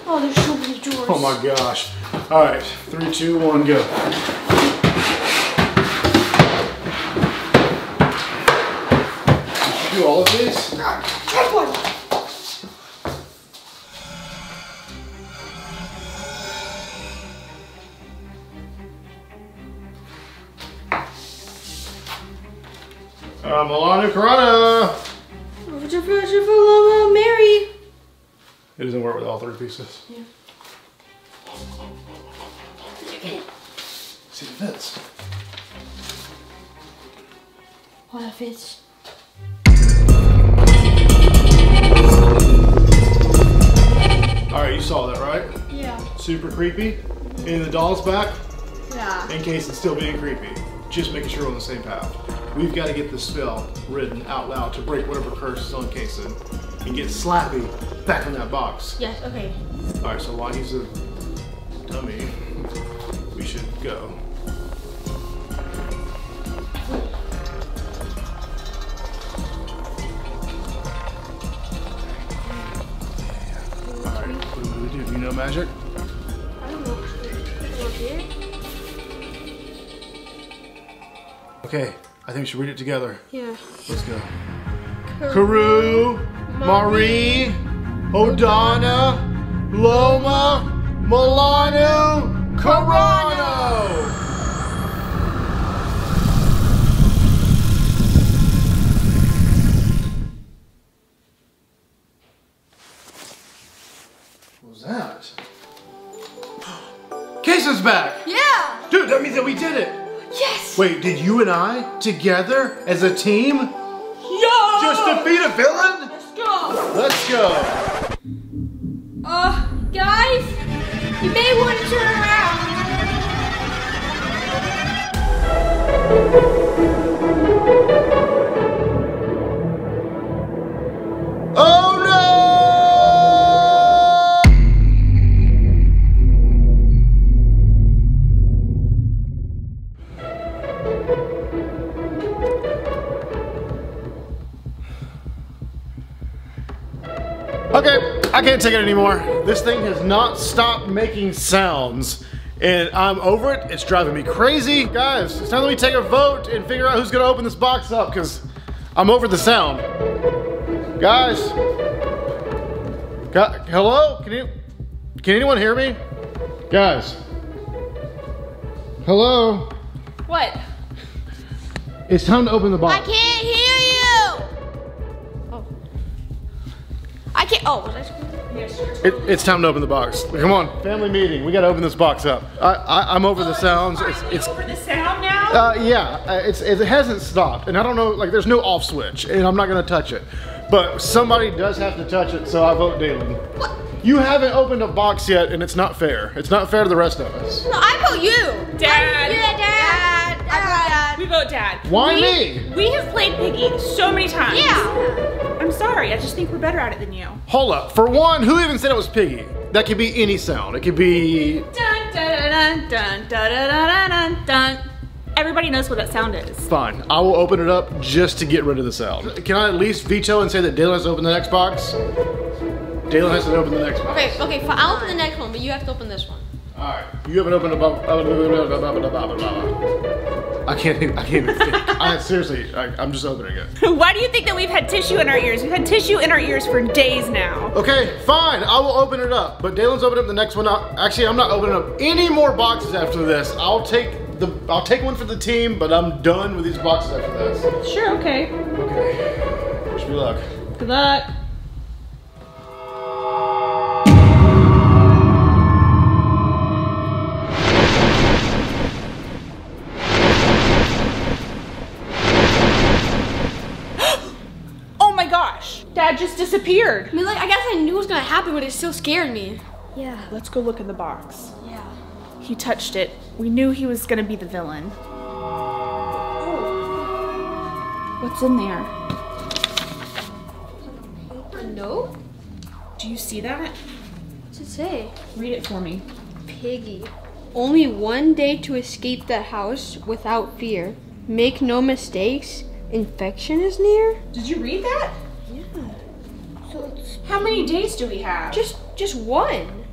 Oh, there's so many drawers. Oh my gosh. All right, 3, 2, 1, go. Did you do all of these? No, take one. Milano Corona! Mary! It doesn't work with all 3 pieces. Yeah. See, it fits. Oh, that fits. Alright, you saw that, right? Yeah. Super creepy. And the doll's back? Yeah. In case it's still being creepy. Just making sure we're on the same path. We've got to get this spell written out loud to break whatever curse is on Kason and get Slappy back in that box. Yes, okay. Alright, so while he's a dummy, we should go. Alright, what do we do? Do you know magic? I don't know. Okay. I think we should read it together. Yeah. Let's go. Carew, Marie, O'Donna, Loma, Milano, Carano! What was that? Kason's back! Yeah! Dude, that means that we did it! Yes! Wait, did you and I, together, as a team? Yo! Just defeat a villain? Let's go! Let's go! Guys, you may want to turn around. I can't take it anymore. This thing has not stopped making sounds. And I'm over it. It's driving me crazy. Guys, it's time that we take a vote and figure out who's gonna open this box up, because I'm over the sound. Guys. Hello? Can anyone hear me? Guys. Hello? What? It's time to open the box. I can't hear you! Oh. I can't, oh. It's time to open the box. Come on, family meeting. We gotta open this box up. I'm over the sounds. It's over the sound now? Yeah, it hasn't stopped. And I don't know, like there's no off switch and I'm not gonna touch it. But somebody does have to touch it, so I vote Dalen. What? You haven't opened a box yet and it's not fair. It's not fair to the rest of us. No, I vote you. Dad. Yeah, Dad. I vote Dad. We vote Dad. Why me? We have played Piggy so many times. Yeah. I'm sorry, I just think we're better at it than you. Hold up, for one, who even said it was Piggy? That could be any sound. It could be... Dun, dun, dun, dun, dun, dun, dun, dun. Everybody knows what that sound is. Fine, I will open it up just to get rid of the sound. Can I at least veto and say that Dalen has to open the next box? Dalen has to open the next one. Okay, okay, fine. I'll open the next one, but you have to open this one. All right, you haven't opened a box. I can't even think. Seriously, I'm just opening it. Why do you think that we've had tissue in our ears? We've had tissue in our ears for days now. Okay, fine, I will open it up, but Dalen's opening up the next one. Actually, I'm not opening up any more boxes after this. I'll take one for the team, but I'm done with these boxes after this. Sure, okay. Okay, wish me luck. Good luck. Dad just disappeared. I mean, like, I guess I knew it was gonna happen, but it still scared me. Yeah. Let's go look in the box. Yeah. He touched it. We knew he was gonna be the villain. Oh. What's in there? A note? Do you see that? What's it say? Read it for me. Piggy. Only one day to escape that house without fear. Make no mistakes. Infection is near. Did you read that? How many days do we have? Just one.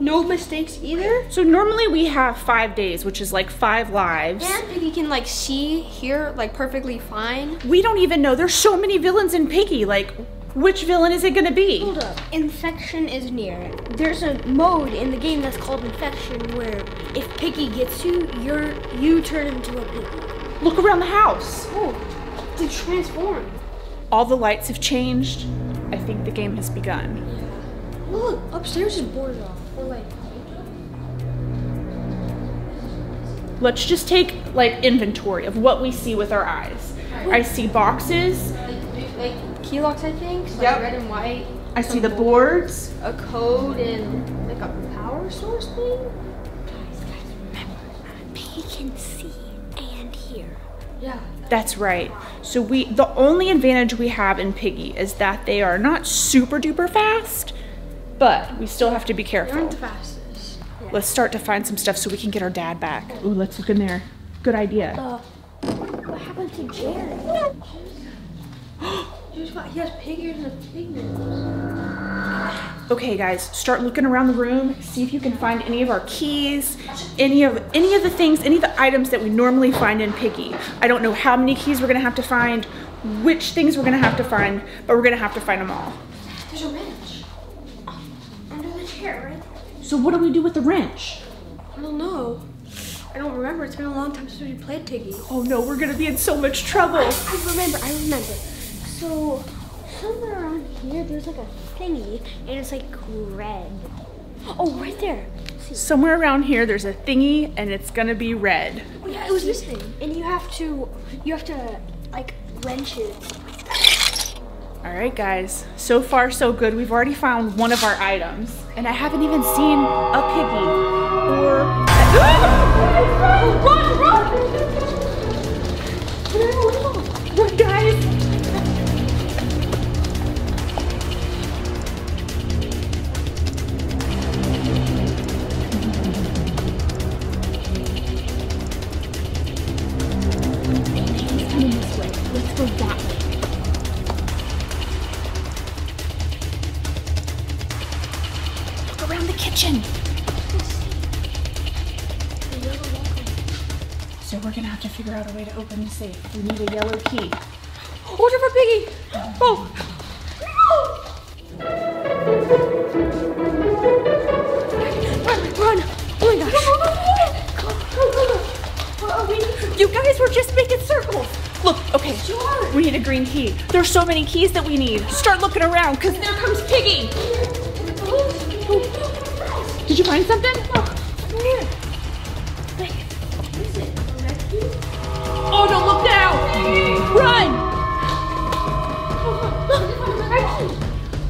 No mistakes either. So normally we have 5 days, which is like 5 lives. And Piggy can like see, hear, like perfectly fine. We don't even know. There's so many villains in Piggy. Like, which villain is it gonna be? Hold up. Infection is near. There's a mode in the game that's called Infection where if Piggy gets you, you turn into a piggy. Look around the house. Oh, they transform. All the lights have changed. I think the game has begun. Yeah. Look, upstairs is boarded off. Or like... Let's just take like inventory of what we see with our eyes. Right. I see boxes. Like key locks, I think. Yep. Like red and white. I see the boards. A code and like a power source thing. Guys, remember, he can see and hear. Yeah. That's right. So the only advantage we have in Piggy is that they are not super duper fast, but we still have to be careful. They aren't the fastest. Yeah. Let's start to find some stuff so we can get our dad back. Ooh, let's look in there. Good idea. What happened to Jared? He has pig ears and a pig nose. Okay, guys, start looking around the room. See if you can find any of our keys, any of the things, any of the items that we normally find in Piggy. I don't know how many keys we're gonna have to find, which things we're gonna have to find, but we're gonna have to find them all. There's a wrench under the chair, right? So what do we do with the wrench? I don't know. I don't remember. It's been a long time since we played Piggy. Oh no, we're gonna be in so much trouble. I remember. So, somewhere around here, there's like a thingy, and it's like red. Oh, right there. See. Somewhere around here, there's a thingy, and it's gonna be red. Oh yeah, it was this thing. And you have to like wrench it. All right, guys. So far, so good. We've already found one of our items, and I haven't even seen a piggy or. Run! Run, guys! kitchen. So we're gonna have to figure out a way to open the safe. We need a yellow key. Order for Piggy! Oh! Run! Oh my gosh! Go. You guys were just making circles! Look, okay, we need a green key. There's so many keys that we need. Start looking around, because there comes Piggy! Oh. Did you find something? Oh, don't look now! Run!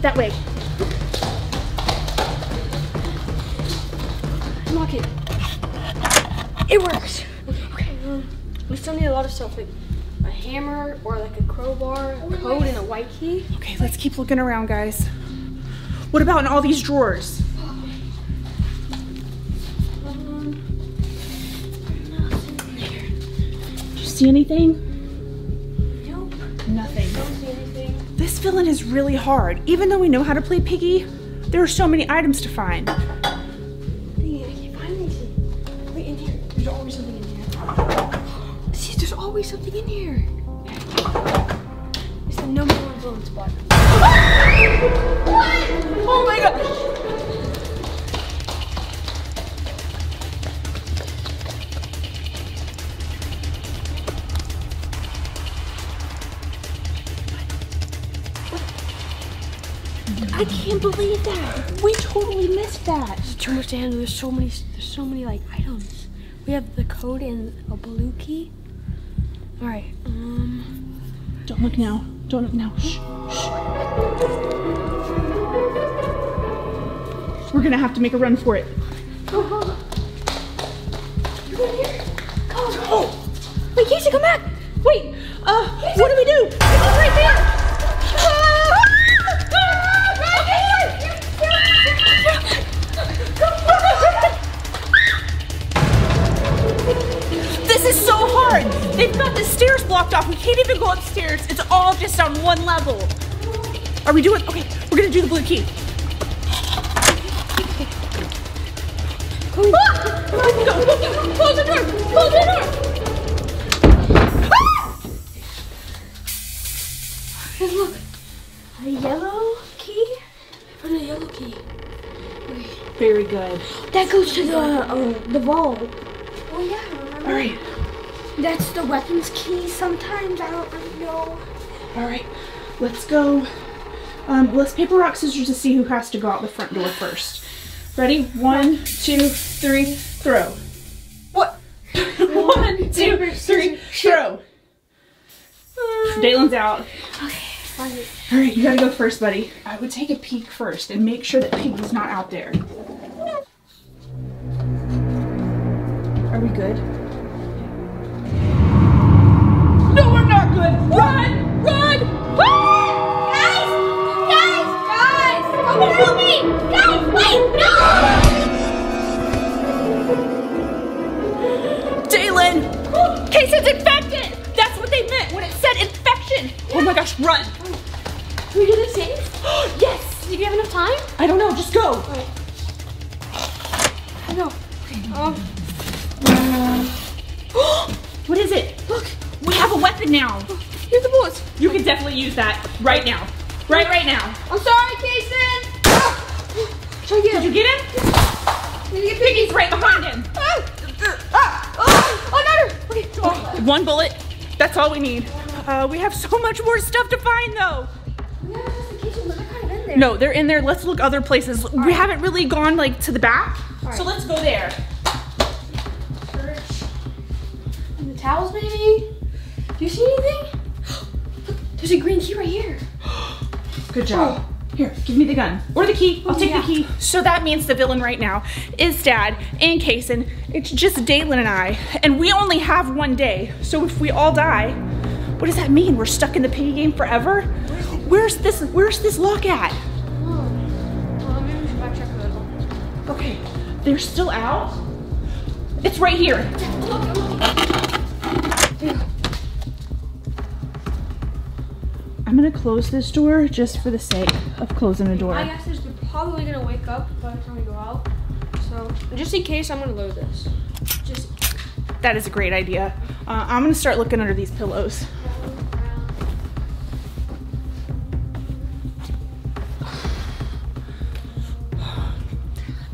That way. Lock it. It works. Okay. We still need a lot of stuff, like a hammer or like a crowbar, a code, and a white key. Okay, let's keep looking around, guys. What about in all these drawers? See anything? Nope. Nothing. I don't see anything. This villain is really hard. Even though we know how to play Piggy, there are so many items to find. I can't find anything. Wait, in here. There's always something in here. See, there's always something in here. It's the number one villain spot. What? Oh my god. I can't believe that. We totally missed that. Do you understand? There's so many like items. We have the code and a blue key. All right. Don't look now. Don't look now. Shh. Shh. We're gonna have to make a run for it. You go in here. Oh. Wait, Casey, come back. Wait. What do we do? It's right there. This is so hard. They've got the stairs blocked off. We can't even go upstairs. It's all just on one level. Are we doing? Okay, we're gonna do the blue key. Ah! Go. Close the door. Close the door. Ah! And look, a yellow key. I found a yellow key. Very good. That goes to the vault. Oh yeah. All right. That's the weapons key sometimes. I don't really know. All right, let's go. Let's paper, rock, scissors to see who has to go out the front door first. Ready? 1, 2, 3, throw. What? 1, 2, 3, throw. Dalen's out. Okay. All right, you gotta go first, buddy. I would take a peek first and make sure that Piggy's not out there. Are we good? No, we're not good. Run! Run! Ah! Guys! Guys! Guys! Come and help me! Guys, wait! No! Jalen! Case is infected! That's what they meant when it said infection! Yeah. Oh my gosh, run! Can we do this safe? Yes! Did you have enough time? I don't know, just go! All right. I know. Okay. What is it? Look, we have a weapon now. Here's the bullets. You can definitely use that right now. Right now. I'm sorry, Kason. Did you get him? Did you get Piggy's right behind him? Another. Okay. Okay, one bullet. That's all we need. We have so much more stuff to find, though. No, they're in there. Let's look other places. All we haven't really gone like to the back, so let's go there. Towels, maybe? Do you see anything? Look, there's a green key right here. Good job. Oh. Here, give me the gun. Or the key. I'll take the key. So that means the villain right now is Dad and Kason. It's just Daylin and I. And we only have one day. So if we all die, what does that mean? We're stuck in the Piggy game forever? Where's this lock at? Well, maybe we should back check a little. Okay. They're still out? It's right here. Look. I'm gonna close this door just for the sake of closing the door. I guess they're probably gonna wake up by the time we go out. So just in case, I'm gonna load this. Just that is a great idea. I'm gonna start looking under these pillows.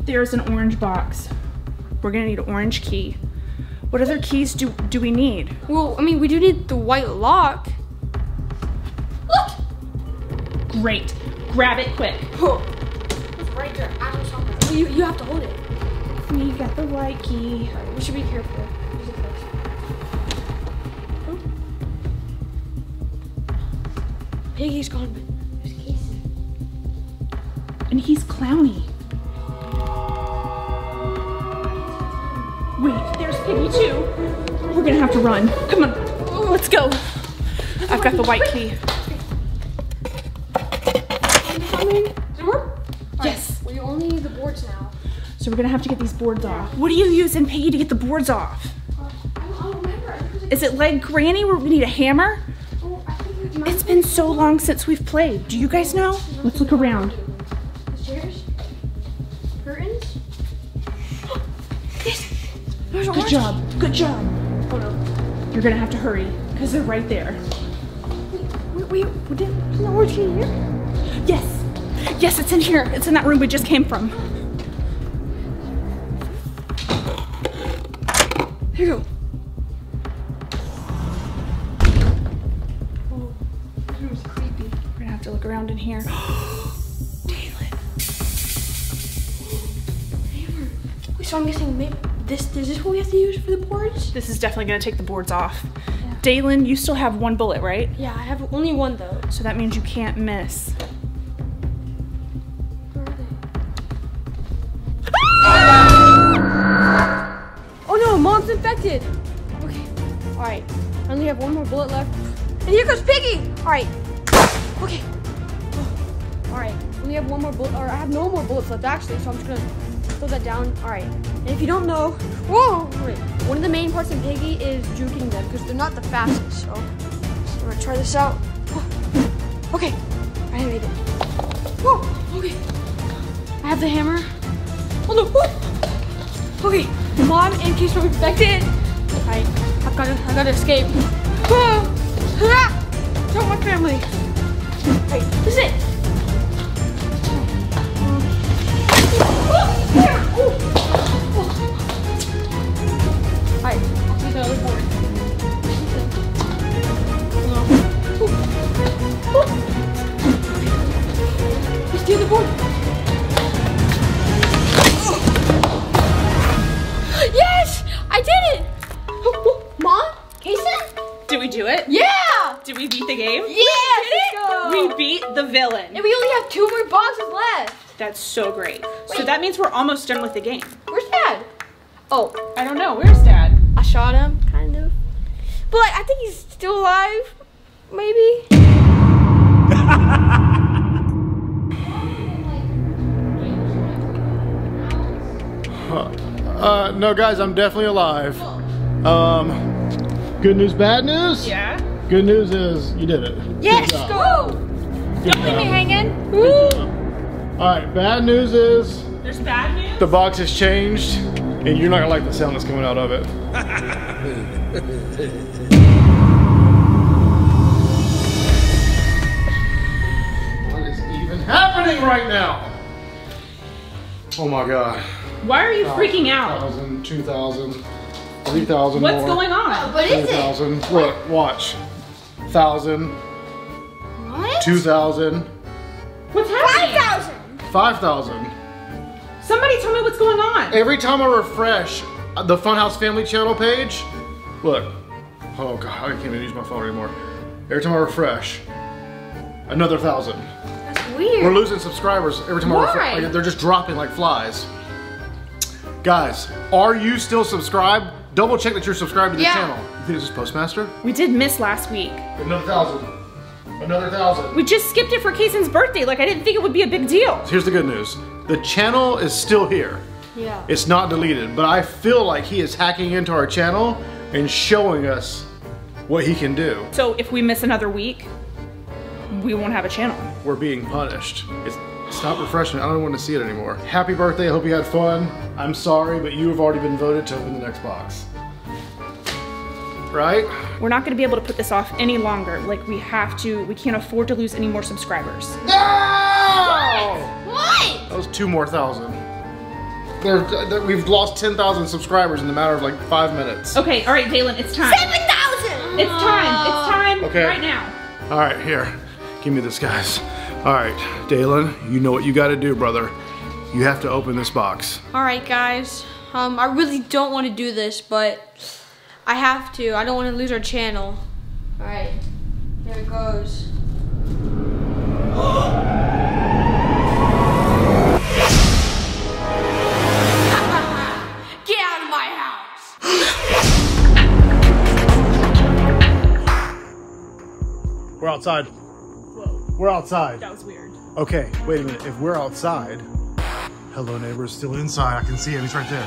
There's an orange box. We're gonna need an orange key. What other keys do we need? Well, I mean, we do need the white lock. Look! Great. Grab it quick. Oh. It's right there. I don't know. Well, you have to hold it. You got the white key. Right, we should be careful. Use it first. Oh. Piggy's gone. There's keys. And he's clowny. Wait, there's Piggy too. We're gonna have to run. Come on, let's go. I've got the white key. Did it work? Yes. We only need the boards now. So we're gonna have to get these boards off. What do you use in Piggy to get the boards off? I don't remember. Is it like Granny where we need a hammer? Oh, I think it's been so long since we've played. Do you guys know? Let's look around. Chairs? Curtains? Yes. Good job. Good job. Oh, no. You're going to have to hurry because they're right there. Wait, didn't the orange key in here? Yes. Yes, it's in here. It's in that room we just came from. Here you go. Oh, this room's creepy. We're going to have to look around in here. So I'm guessing maybe this is what we have to use for the boards? This is definitely gonna take the boards off. Yeah. Daylin, you still have one bullet, right? Yeah, I have only one though. So that means you can't miss. Where are they? Ah! Oh no, Mom's infected. Okay, all right. I only have one more bullet left. And here goes Piggy. All right, okay. All right, I only have one more bullet, or I have no more bullets left actually, so I'm just gonna throw that down. All right, and if you don't know, one of the main parts in Piggy is juking them because they're not the fastest. So we're gonna try this out. Okay, I made it. Whoa, okay. I have the hammer. Oh no. Okay, Mom and Case were infected. All right, I gotta escape. Don't my family. All right, this is it. Yes! I did it! Mom? Kaysa? Did we do it? Yeah! Did we beat the game? Yeah! We beat the villain. And we only have two more boxes left. That's so great. Wait. So that means we're almost done with the game. Where's Dad? Oh. I don't know. Where's Dad? I shot him, kind of. But I think he's still alive. Maybe. No, guys, I'm definitely alive. Good news, bad news? Yeah. Good news is you did it. Yes, go! Don't leave me hanging. Woo. Alright, bad news is there's bad news? The box has changed, and you're not gonna like the sound that's coming out of it. What is even happening right now? Oh my god. Why are you freaking out? 1,000, 2,000, 3,000. What's going on? What is it? Look, watch. 1,000. What? 2,000. What's happening? 5,000. 5,000. Somebody tell me what's going on. Every time I refresh the FUNhouse Family channel page, look. Oh god, I can't even use my phone anymore. Every time I refresh, another 1,000. That's weird. We're losing subscribers every time I refresh. Like, they're just dropping like flies. Guys, are you still subscribed? Double check that you're subscribed to the channel. You think this is Postmaster? We did miss last week. Another 1,000. Another 1,000. We just skipped it for Kaysen's birthday. Like, I didn't think it would be a big deal. Here's the good news. The channel is still here. Yeah. It's not deleted, but I feel like he is hacking into our channel and showing us what he can do. So if we miss another week, we won't have a channel. We're being punished. It's Stop refreshing. I don't want to see it anymore. Happy birthday. I hope you had fun. I'm sorry, but you have already been voted to open the next box. Right? We're not going to be able to put this off any longer. Like, we have to, we can't afford to lose any more subscribers. No! What? That was 2 more thousand. We've lost 10,000 subscribers in the matter of like 5 minutes. Okay, all right, Dalen, it's time. 7,000! It's time, it's time, okay. Right now. All right, here, give me this, guys. All right, Dalen, you know what you gotta do, brother. You have to open this box. All right, guys, I really don't wanna do this, but I have to. I don't wanna lose our channel. All right, here it goes. We're outside. Whoa. We're outside. That was weird. Okay, wait a minute. If we're outside, Hello Neighbor is still inside. I can see him. He's right there.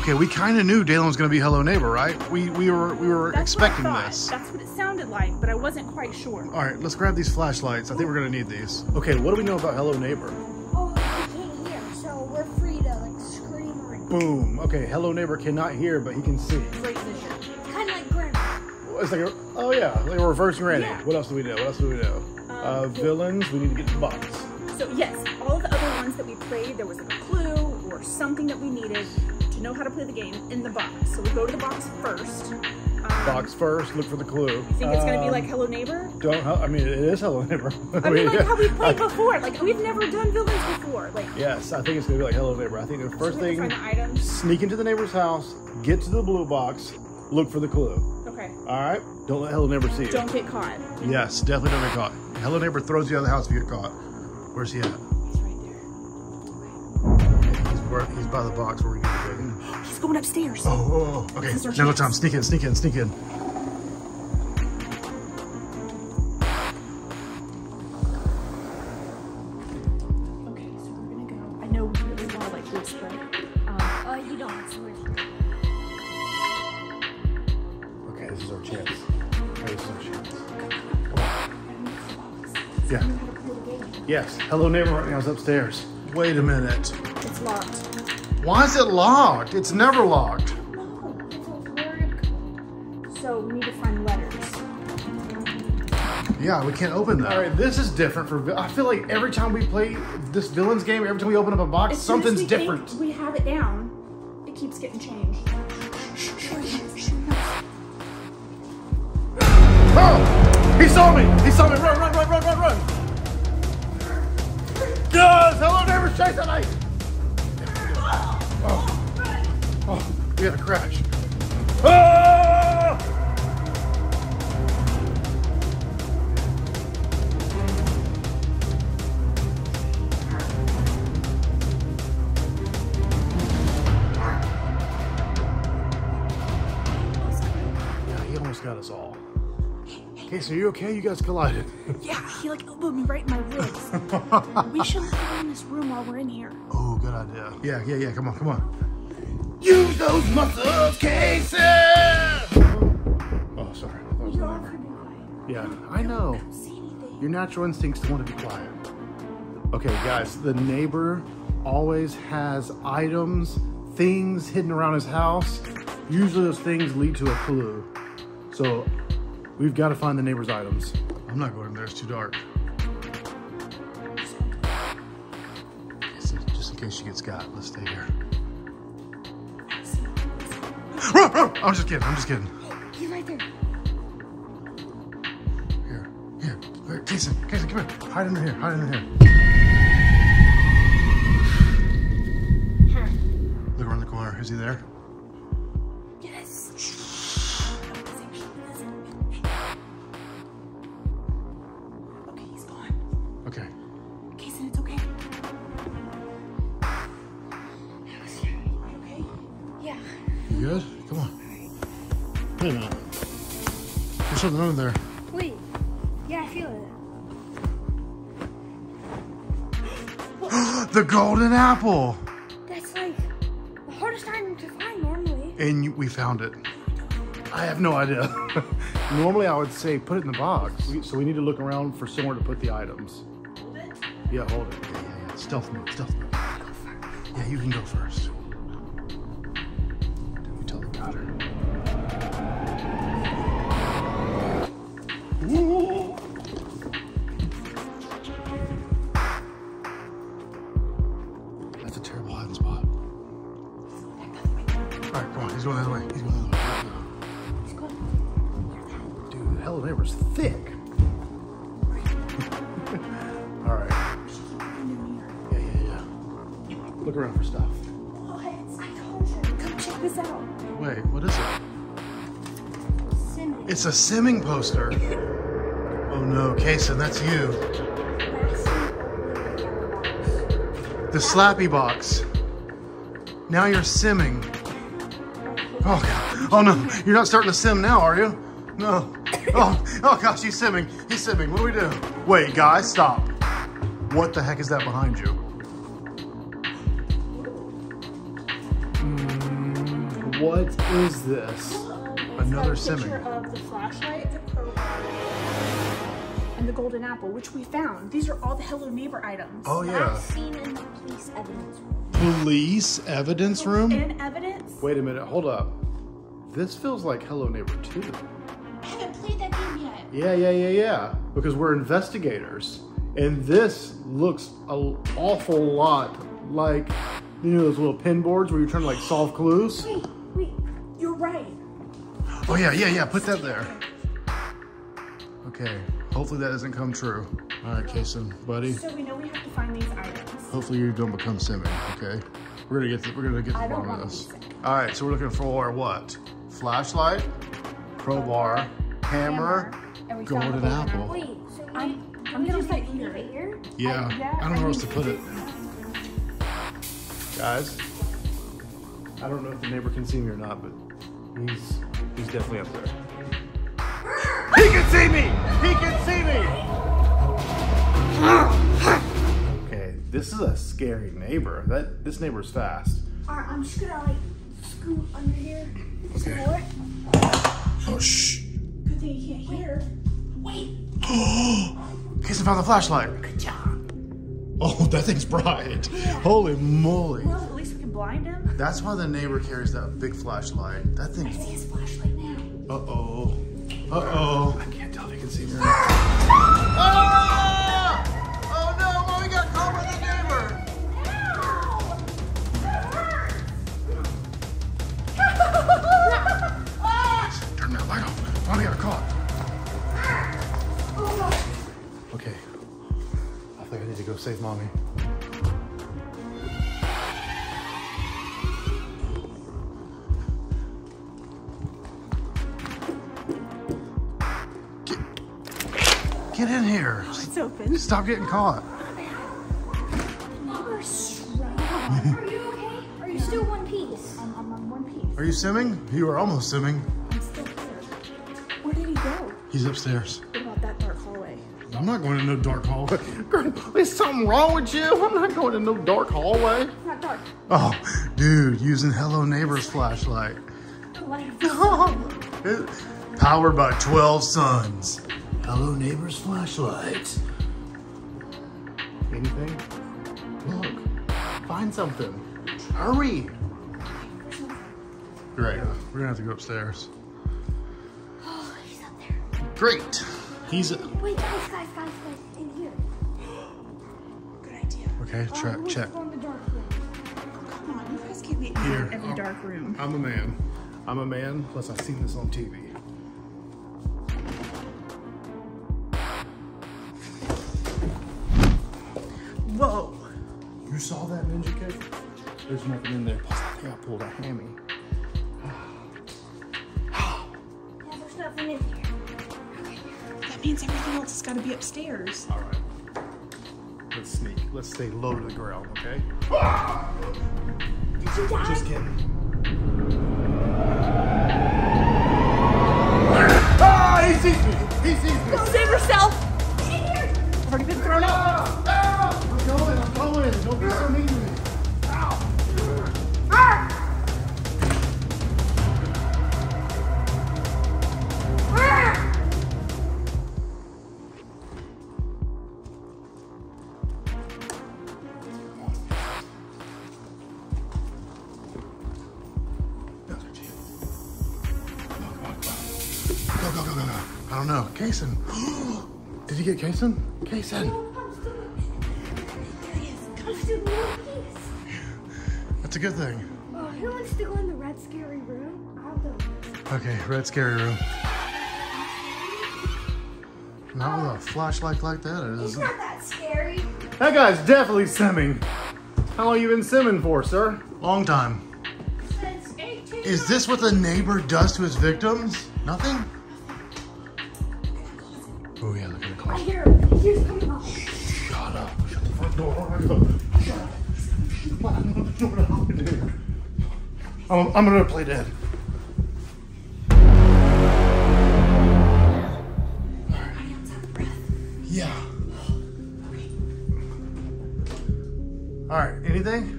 Okay, we kind of knew Dalen was going to be Hello Neighbor, right? We were That's expecting this. That's what it sounded like, but I wasn't quite sure. All right, let's grab these flashlights. I think we're going to need these. Okay, what do we know about Hello Neighbor? Oh, he can't hear, so we're free to like scream or anything. Boom. Okay, Hello Neighbor cannot hear, but he can see. Great vision. Kind of like Grandma. It's like a. Oh yeah, like a reverse Granny. Yeah. What else do we know? What else do we know? Villains, we need to get to the box. So yes, all the other ones that we played, there was like a clue or something that we needed to know how to play the game in the box. So we go to the box first. Box first, look for the clue. You think it's gonna be like Hello Neighbor? Don't, I mean, it is Hello Neighbor. I mean, like how we played before. Like, we've never done villains before. Like, yes, I think it's gonna be like Hello Neighbor. I think the first thing, sneak into the neighbor's house, get to the blue box, look for the clue. All right, don't let Hello Neighbor see you. Don't get caught. Yes, definitely don't get caught. Hello Neighbor throws you out of the house if you get caught. Where's he at? He's right there. He's by the box where we need to go. He's going upstairs. Oh, oh, oh. Okay, now no time. Sneak in, sneak in, sneak in. Okay, so we're gonna go. I know we really want to like whisper. Oh, you don't have to whisper. This is our chance. This is our chance. Yeah. Yes. Hello Neighbor right now is upstairs. Wait a minute. It's locked. Why is it locked? It's never locked. No, it's a word code. So we need to find letters. Yeah, we can't open that. All right, this is different for. I feel like every time we play this villains game, every time we open up a box, something's different. We have it down. It keeps getting changed. Oh! He saw me! He saw me! Run, run, run, run, run, run! Yes! Hello Neighbor's chasing me! Oh! Oh! We had a crash. Oh! Yeah, he almost got us all. Casey, are you okay? You guys collided. Yeah, he like elbowed me right in my ribs. We should go in this room while we're in here. Oh, good idea. Yeah, yeah, yeah. Come on, come on. Use those muscles, Casey! Oh, sorry. I was yeah, I know. Your natural instincts to want to be quiet. Okay, guys, the neighbor always has items, things hidden around his house. Usually those things lead to a clue. So, we've got to find the neighbor's items. I'm not going in there, it's too dark. Just in case she gets got, let's stay here. I'm just kidding, I'm just kidding. He's right there. Here, here, Casey, Casey, come here. Hide under here, hide under here. Look around the corner, is he there? Good? Come on. Wait a minute. There's something under there. Wait. Yeah, I feel it. The golden apple! That's like the hardest item to find normally. And we found it. I have no idea. Normally I would say put it in the box. So we need to look around for somewhere to put the items. Hold it. Yeah, hold it. Yeah. Stealth mode, stealth mode. Yeah, you can go first. Did we tell the daughter? Whoa! That's a terrible hiding spot. Alright, come on, he's going that way. He's going that way. He's going. Dude, Hello Neighbor's thick. Look around for stuff. What? I told you. Come check this out. Wait, what is it? Simming. It's a simming poster. Oh no, Kason, that's you. The Slappy box. Now you're simming. Oh god. Oh no, you're not starting to sim now, are you? No. Oh gosh, he's simming. He's simming. What do we do? Wait, guys, stop. What the heck is that behind you? What is this? Another simming. It's a picture of the flashlight, the crowbar, and the golden apple, which we found. These are all the Hello Neighbor items. Oh, yeah. That's seen in the police evidence room. Police evidence room? In evidence? Wait a minute. Hold up. This feels like Hello Neighbor 2. I haven't played that game yet. Yeah. Because we're investigators. And this looks an awful lot like, you know, those little pin boards where you're trying to, like, solve clues? Wait, you're right. Oh, yeah, put that there. Okay, hopefully that doesn't come true. All right, Kason, buddy. So we know we have to find these items. Hopefully you don't become simming, okay? We're gonna get to the bottom of this. All right, so we're looking for what? Flashlight, crowbar, hammer, golden apple. Wait, so I'm gonna put it here. Yeah, I don't know where else to put it. Guys, I don't know if the neighbor can see me or not, but he's definitely up there. He can see me! He can see me! Okay, this is a scary neighbor. This neighbor's fast. Alright, I'm just gonna like scoot under here. Okay. Oh shh. Good thing you can't hear. Wait! Kason found the flashlight. Good job. Oh, that thing's bright. Yeah. Holy moly. Well, at least we can blind him. That's why the neighbor carries that big flashlight. That thing. I see his flashlight now. Uh-oh. Uh-oh. I can't tell if you can see me. Ah! Oh no, well, we got caught by the neighbor. Ow! That hurts. Ah! Turn that light off. Oh, we got caught. Oh, no. Okay. I need to go save mommy. Get in here. Oh, it's open. Stop getting caught. You're strong. Are you okay? Are you still one piece? I'm on one piece. Are you simming? You are almost simming. I'm still here. Where did he go? He's upstairs. I'm not going to no dark hallway. Girl, is something wrong with you? I'm not going to no dark hallway. It's not dark. Oh, dude, using Hello Neighbor's flashlight. Powered by 12 suns. Hello Neighbor's flashlight. Anything? Look, find something. Hurry. Great, we're gonna have to go upstairs. Oh, he's up there. Great. Wait, guys, in here. Good idea. Okay, check. From the dark room. Come on, you guys can't be in every dark room. I'm a man, plus I've seen this on TV. Whoa! You saw that ninja kick? There's nothing in there, plus I think I pulled a hammy. Yeah, there's nothing in here. Means everything else has got to be upstairs. All right. Let's sneak. Let's stay low to the ground, okay? Ah! Did you die? Just kidding. Ah, he sees me. He sees me. Go save yourself. I've already been thrown out. I'm going. Don't be so mean to me. don't know. Kason. Did you get Kason? Kason. That's a good thing. Oh, who wants to go in the red scary room? I'll go. Okay, red scary room. Not with a flashlight like that. It's not that scary. That guy's definitely simming. How long you been simming for, sir? Long time. Since 18 months. Is this what a neighbor does to his victims? Nothing? Oh yeah, look at the clock. I hear him. He's coming up. Shut up. Shut the front door. Shut up. I'm gonna play dead. Alright, anything?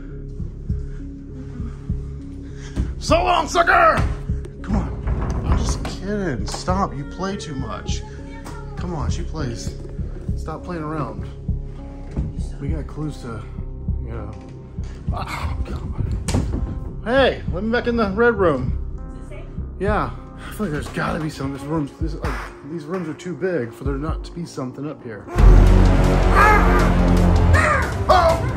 So long, sucker! Come on. I'm just kidding. Stop, you play too much. Come on, she plays. Stop playing around. We got clues to, you know. Oh, God. Hey, let me back in the red room. Is it safe? Yeah. I feel like there's gotta be some. These rooms are too big for there not to be something up here. Oh!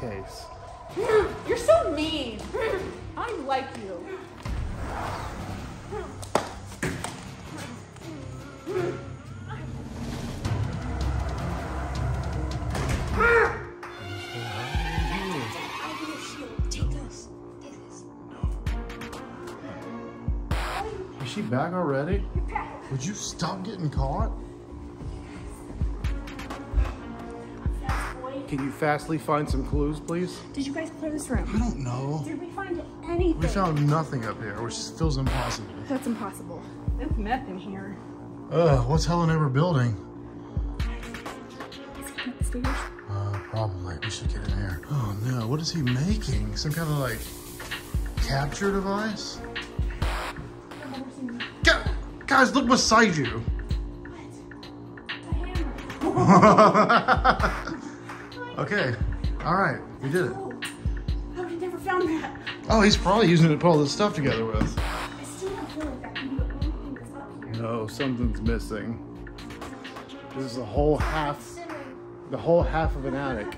Case. You're so mean. I like you. Take this. Take this. Is she back already? Would you stop getting caught? Can you fastly find some clues, please? Did you guys clear this room? I don't know. Did we find anything? We found nothing up here, which feels impossible. That's impossible. There's meth in here. Ugh, what's Hello Neighbor building? Is he upstairs? Probably. We should get in there. Oh no, what is he making? Some kind of like capture device? Guys, look beside you. What? The hammer. Okay, all right, we did it. Oh, I would have never found that. Oh, he's probably using it to put all this stuff together with. I still don't feel like that can do anything that's up here. No, something's missing. This is a whole half, the whole half of an attic.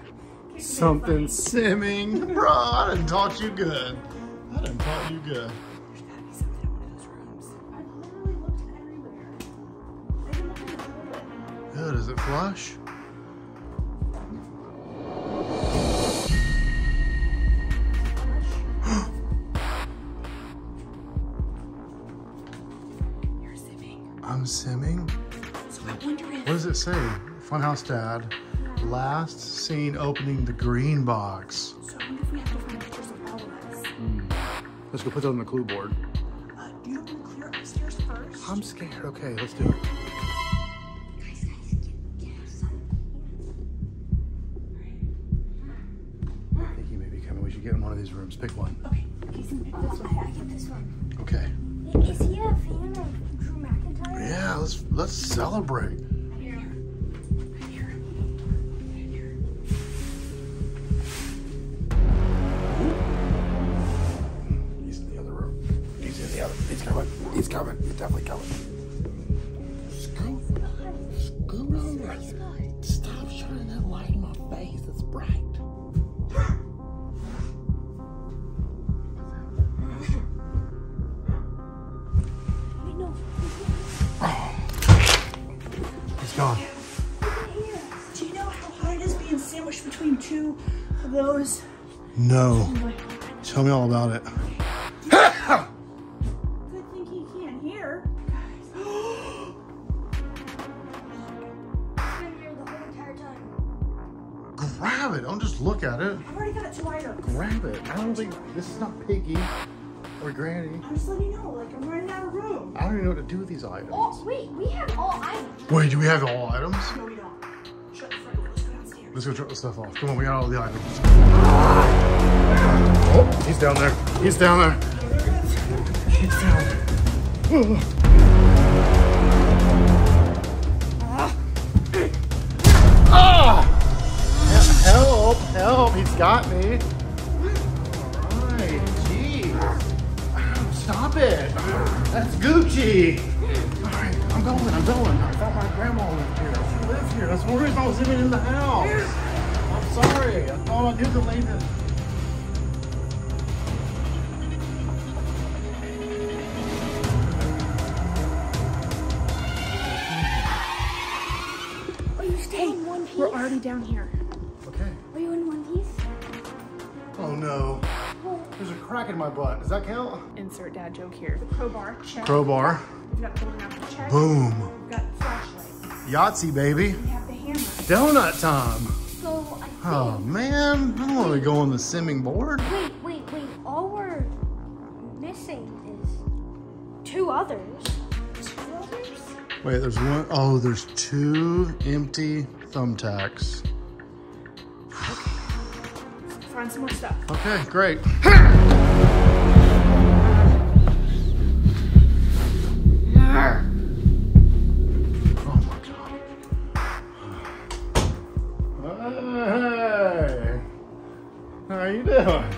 Something simming. Bro, I done taught you good. I done taught you good. There's gotta be something in one of those rooms. I've literally looked everywhere. I've been looking everywhere. Good, is it flush? Simming. So I wonder if... What does it say? Funhouse Dad, last seen opening the green box. So I wonder if we have to find pictures of all of us. Let's go put that on the clue board. Do you want to clear upstairs first? I'm scared. Okay, let's do it. Guys, get outside. I think he may be coming. We should get in one of these rooms. Pick one. Okay. Kason, pick this one. I get this one. Okay. Is he a fan of Drew McIntyre? Yeah, let's celebrate. I'm here. I'm here. I'm here. He's in the other room. He's in the other. He's coming. He's coming. He's definitely coming. Scoot over. Stop shining that light in my face. It's bright. Gone. Do you know how hard it is being sandwiched between two of those? No. Tell me all about it. Good thing he can't hear. Guys. It's been here the whole entire time. Grab it. Don't just look at it. I've already got two items. Grab it. I don't think this is not Piggy or Granny. I'm just letting you know, like, I'm running out of room. I don't even know what to do with these items. Oh, wait, we have all items. Wait, do we have all items? No, we don't. Shut the front door, let's go downstairs. Let's go drop the stuff off. Come on, we got all the items. Oh, he's down there. He's down there. He's down. Ah! Help! Help! He's got me. All right. Jeez. Stop it. That's Gucci. All right. I'm going. I thought my grandma lived here. She lives here. That's the reason I was living in the house. I'm sorry. I thought I knew the lady. We're already down here. Okay. Are you in one piece? Oh no. There's a crack in my butt. Does that count? Insert dad joke here. The crowbar. Check. Crowbar. We've got golden apple. Check. Boom. We've got flashlight. Yahtzee, baby. We have the hammer. Donut time. So I think. Oh man, I don't want to go on the simming board. Wait. All we're missing is two others. Wait, there's one. Oh, there's two empty thumbtacks. Okay. Find some more stuff. Okay, great. Oh my God. Hey, how are you doing?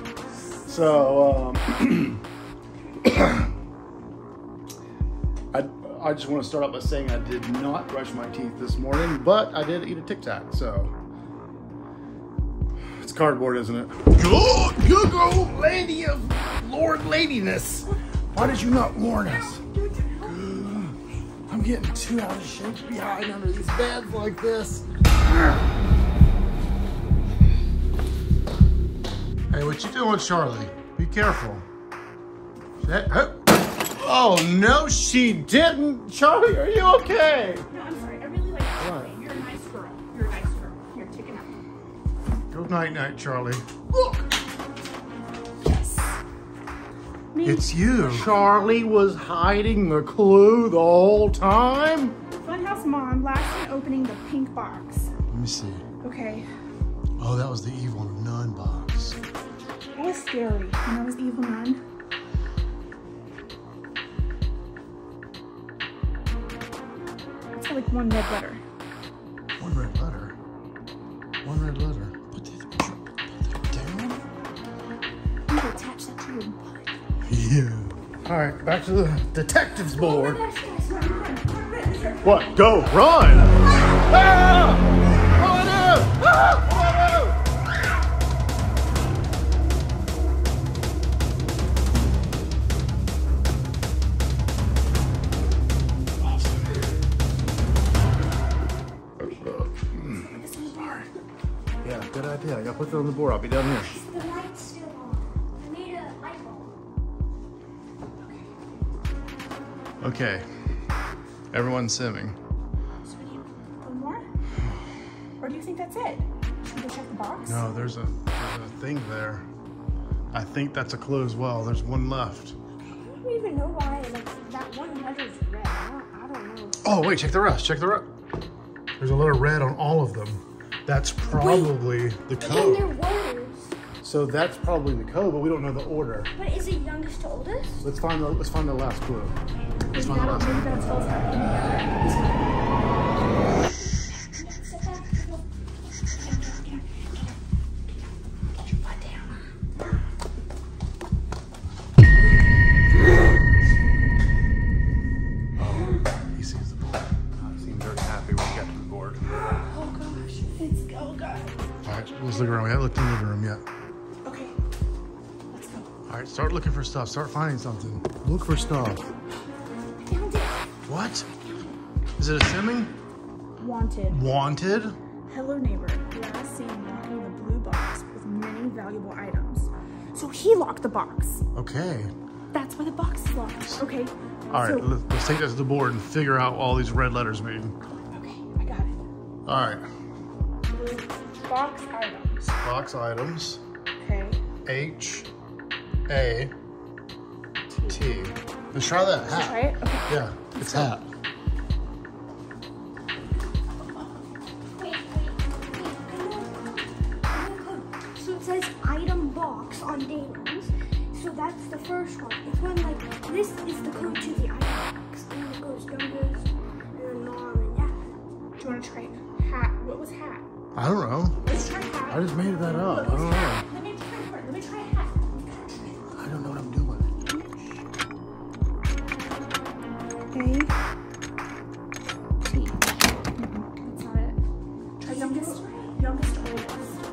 So, I just want to start out by saying I did not brush my teeth this morning, but I did eat a Tic Tac, so. It's cardboard, isn't it? Google lady of Lord Ladiness. Why did you not warn us? I'm getting too out of shape behind under these beds like this. Hey, what you doing, Charlie? Be careful. Oh no, she didn't. Charlie, are you okay? No, I'm sorry. I really like Charlie. You're a nice girl. Here, take a nap. Good night, Charlie. Look. Yes. Me. It's you. Charlie was hiding the clue the whole time. Funhouse Mom last in opening the pink box. Let me see. Okay. Oh, that was the Evil Nun box. That was scary. And that was Evil Nun. Like one red letter. One red letter. Put that down. I'm gonna attach that to your butt. Yeah. All right, back to the detective's board. Run. What? Go run! Ah! Run out! Ah! Yeah, I gotta put it on the board. I'll be down here. The light's still on. I made a light bulb. Okay. Everyone's simming. So we need one more? Or do you think that's it? Should we go check the box? No, there's a thing there. I think that's a clue as well. There's one left. Okay, I don't even know why like, that one letter's red. I don't know. Oh, wait, check the rest. There's a letter red on all of them. That's probably the code. Then they're words. So that's probably the code, but we don't know the order. But is it youngest to oldest? Let's find the last clue. Let's find the last clue. Get your butt down. Oh, he sees the board. He seemed very happy when he got to the board. Oh God. All right, let's look around. We haven't looked in the living room yet. Okay, let's go. All right, start looking for stuff. Start finding something. Look for stuff. What? Is it a simming? Wanted. Wanted? Hello Neighbor, last seen locking the blue box with many valuable items. So he locked the box. Okay. That's why the box is locked. Okay. All right, so let's take that to the board and figure out what all these red letters mean. Okay, I got it. All right. Box items. Okay. H-A-T. Let's try that hat. Try it? Okay. Yeah, it's hat. Wait, I know code. It's when, like, this is the code to the icebox. And it goes youngest, and then mom, and yeah. Do you want to try hat? What was hat? I don't know. Let's try hat. I just made that up. I don't know. Let me try hat. Let me try hat. I don't know what I'm doing. Okay.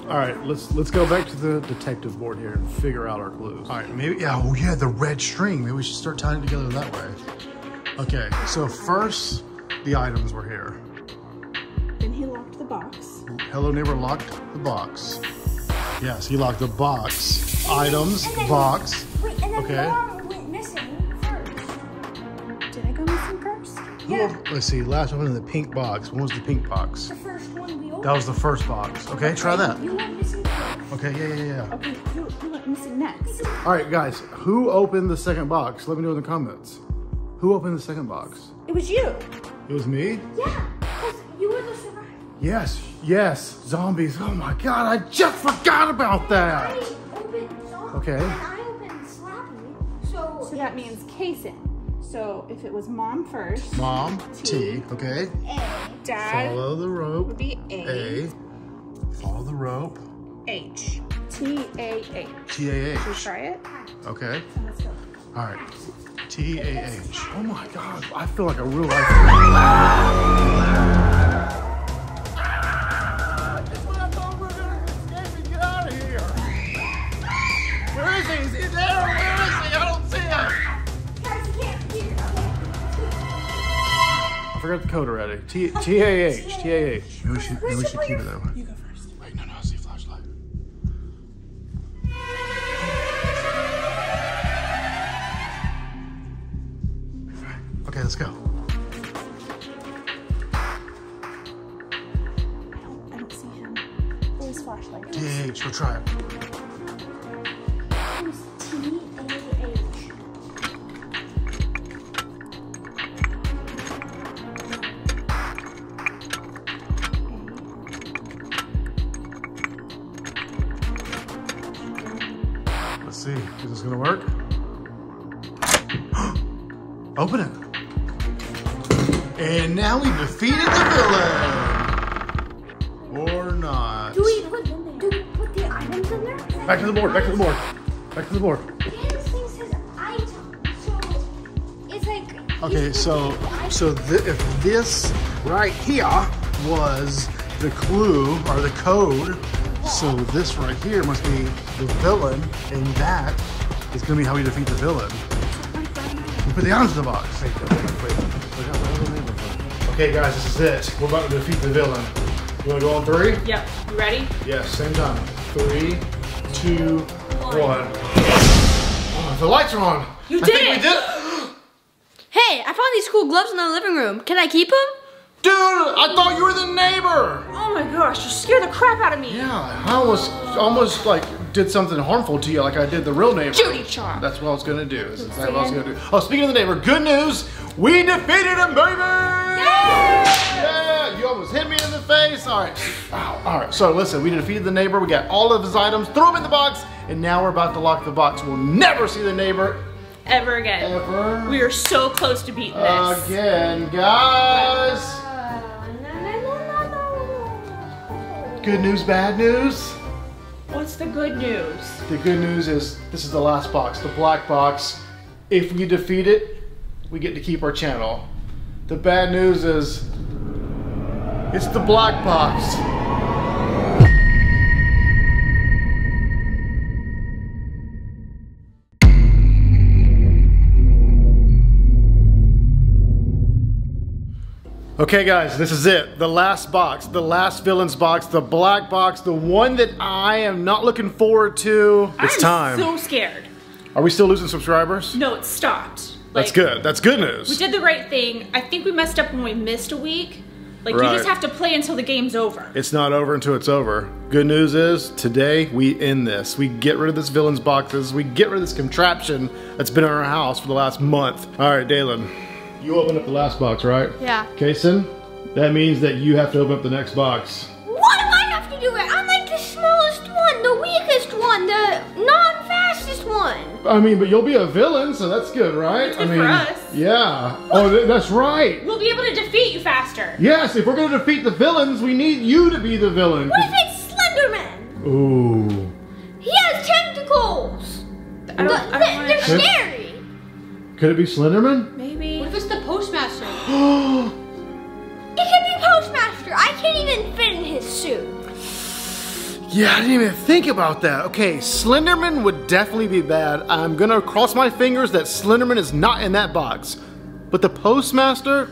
All right, let's go back to the detective board here and figure out our clues. All right, maybe, yeah, oh yeah, the red string. Maybe we should start tying it together that way. Okay, so first, the items were here. Then he locked the box. Hello Neighbor locked the box. Yes, he locked the box. Items, box. Wait, and then mom went missing first. Did I go missing first? Yeah. Let's see, last one in the pink box. When was the pink box? The first one we opened. That was the first box. Okay, try that. You went missing first. Okay, yeah. Okay, who went missing next? All right, guys, who opened the second box? Let me know in the comments. Who opened the second box? It was you. It was me? Yeah, because you were the survivor. Yes, zombies. Oh my God, I just forgot about that. I opened zombies. Okay. And I opened Slappy, so that means Kaysen. So if it was mom first. Mom, T, okay. A. Dad. Follow the rope. Would be A. A. Follow the rope. H. T-A-H. T-A-H. Should we try it? Okay. Let's go. All right. T-A-H. Oh my God, I feel like a real life. It's what I thought we were gonna escape and get out of here. Where is he? Is he there? Where is he? I don't see him. I forgot the code already. T-A-H. Maybe we should keep it that way. You go first. Wait, no, I see flashlight. Okay, let's go. I don't see him. Where's flashlight? T-A-H, we'll try it. See, is this gonna work? Open it. And now we defeated the villain. Or not. Do we put the items in there? Back to the board, back to the board. Back to the board. This thing says item. So it's like. Okay, if this right here was the clue or the code. So this right here must be the villain, and that is going to be how we defeat the villain. We put the items in the box. Wait. Okay, guys, this is it. We're about to defeat the villain. You want to go on three? Yep. You ready? Yes, same time. 3, 2, 1. Oh, the lights are on. You did it! We did it! Hey, I found these cool gloves in the living room. Can I keep them? Dude, I thought you were the neighbor! Oh my gosh, you scared the crap out of me! Yeah, I almost like did something harmful to you like I did the real neighbor. Judy Char! That's what I was gonna do. That's exactly what I was gonna do. Oh, speaking of the neighbor, good news! We defeated him, baby! Yeah! You almost hit me in the face! Alright, wow. Alright, so listen, we defeated the neighbor, we got all of his items, threw him in the box, and now we're about to lock the box. We'll never see the neighbor. Ever again. Ever. We are so close to beating this. Again, guys! Good news, bad news? What's the good news? The good news is this is the last box, the black box. If we defeat it, we get to keep our channel. The bad news is it's the black box. Okay guys, this is it. The last box, the last villain's box, the black box, the one that I am not looking forward to. It's time. I'm so scared. Are we still losing subscribers? No, it stopped. Like, that's good. That's good news. We did the right thing. I think we messed up when we missed a week. Like right. You just have to play until the game's over. It's not over until it's over. Good news is today we end this. We get rid of this villain's boxes. We get rid of this contraption that's been in our house for the last month. All right, Dalen. You opened up the last box, right? Yeah. Kaysen, that means that you have to open up the next box. Why do I have to do it? I'm like the smallest one, the weakest one, the non-fastest one. I mean, but you'll be a villain, so that's good, right? That's good for us. Yeah. Oh, that's right. We'll be able to defeat you faster. Yes, if we're going to defeat the villains, we need you to be the villain. What if it's Slenderman? Ooh. He has tentacles. They're scary. Could it be Slenderman? Maybe. What if it's the Postmaster? It could be Postmaster. I can't even fit in his suit. Yeah, I didn't even think about that. Okay, Slenderman would definitely be bad. I'm gonna cross my fingers that Slenderman is not in that box. But the Postmaster,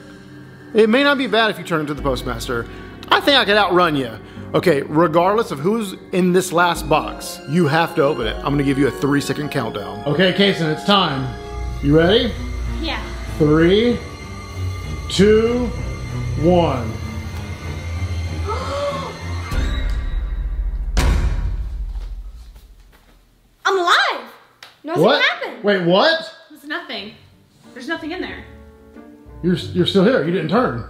it may not be bad if you turn into the Postmaster. I think I could outrun you. Okay, regardless of who's in this last box, you have to open it. I'm gonna give you a 3-second countdown. Okay, Kaysen, it's time. You ready? Yeah. 3, 2, 1. I'm alive! Nothing happened! Wait, what? There's nothing. There's nothing in there. You're still here. You didn't turn.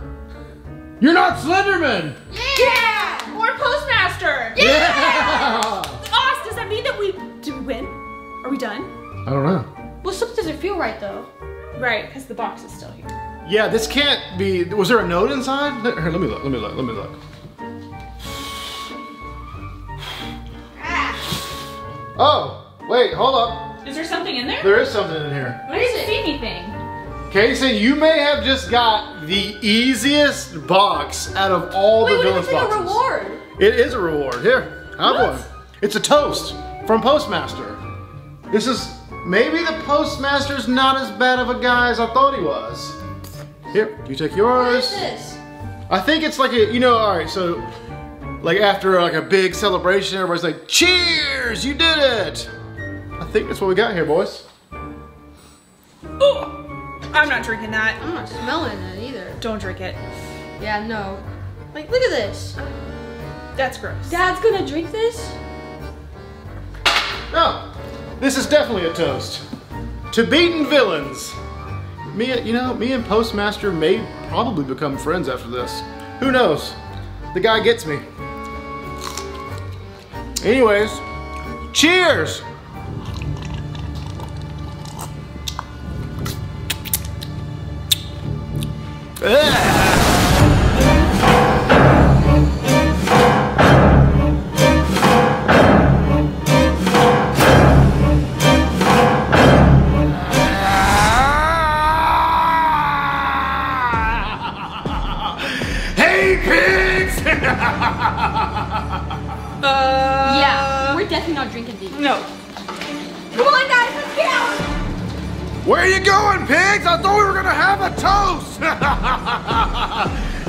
You're not Slenderman! Yeah! Or Postmaster! Yeah! Oz, does that mean that did we win? Are we done? I don't know. Well, something doesn't feel right, though. Right, because the box is still here. Yeah, this can't be... Was there a note inside? Here, let me look, let me look. Oh! Wait, hold up. Is there something in there? There is something in here. What is it? I didn't see anything. Kaysen, you may have just got the easiest box out of all the villains' boxes. Wait, what if it's a reward? It is a reward. Here, have one. It's a toast from Postmaster. This is, maybe the Postmaster's not as bad of a guy as I thought he was. Here, you take yours. What is this? I think it's like a, you know, all right, so like after like a big celebration, everybody's like, cheers, you did it. I think that's what we got here, boys. Oh, I'm not drinking that. I'm not smelling it either. Don't drink it. Yeah, no. Like, look at this. That's gross. Dad's gonna drink this? No. This is definitely a toast to beaten villains. Me and Postmaster may probably become friends after this. Who knows? The guy gets me. Anyways, cheers. Hey, pigs! Yeah, we're definitely not drinking these. No. Come on, guys, let's get out! Where are you going, pigs? I thought we were gonna have a toast!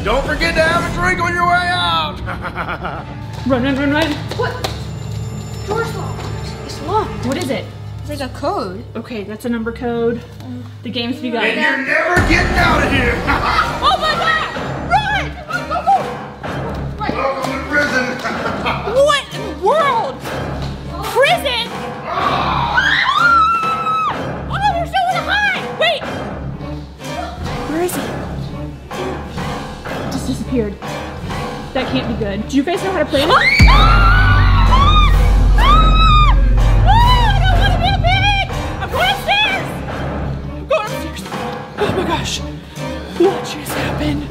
Don't forget to have a drink on your way out! Run. What? Door's locked. It's locked. What is it? It's like a code. Okay, that's a number code. The game's begun. And you're never getting out of here! Oh my God! Run! Go! Right. Welcome to prison! What in the world? Prison? Where is he? Just disappeared. That can't be good. Do you guys know how to play this? I don't want to be a pig! I'm going upstairs! I'm going upstairs! Oh my gosh! What just happened?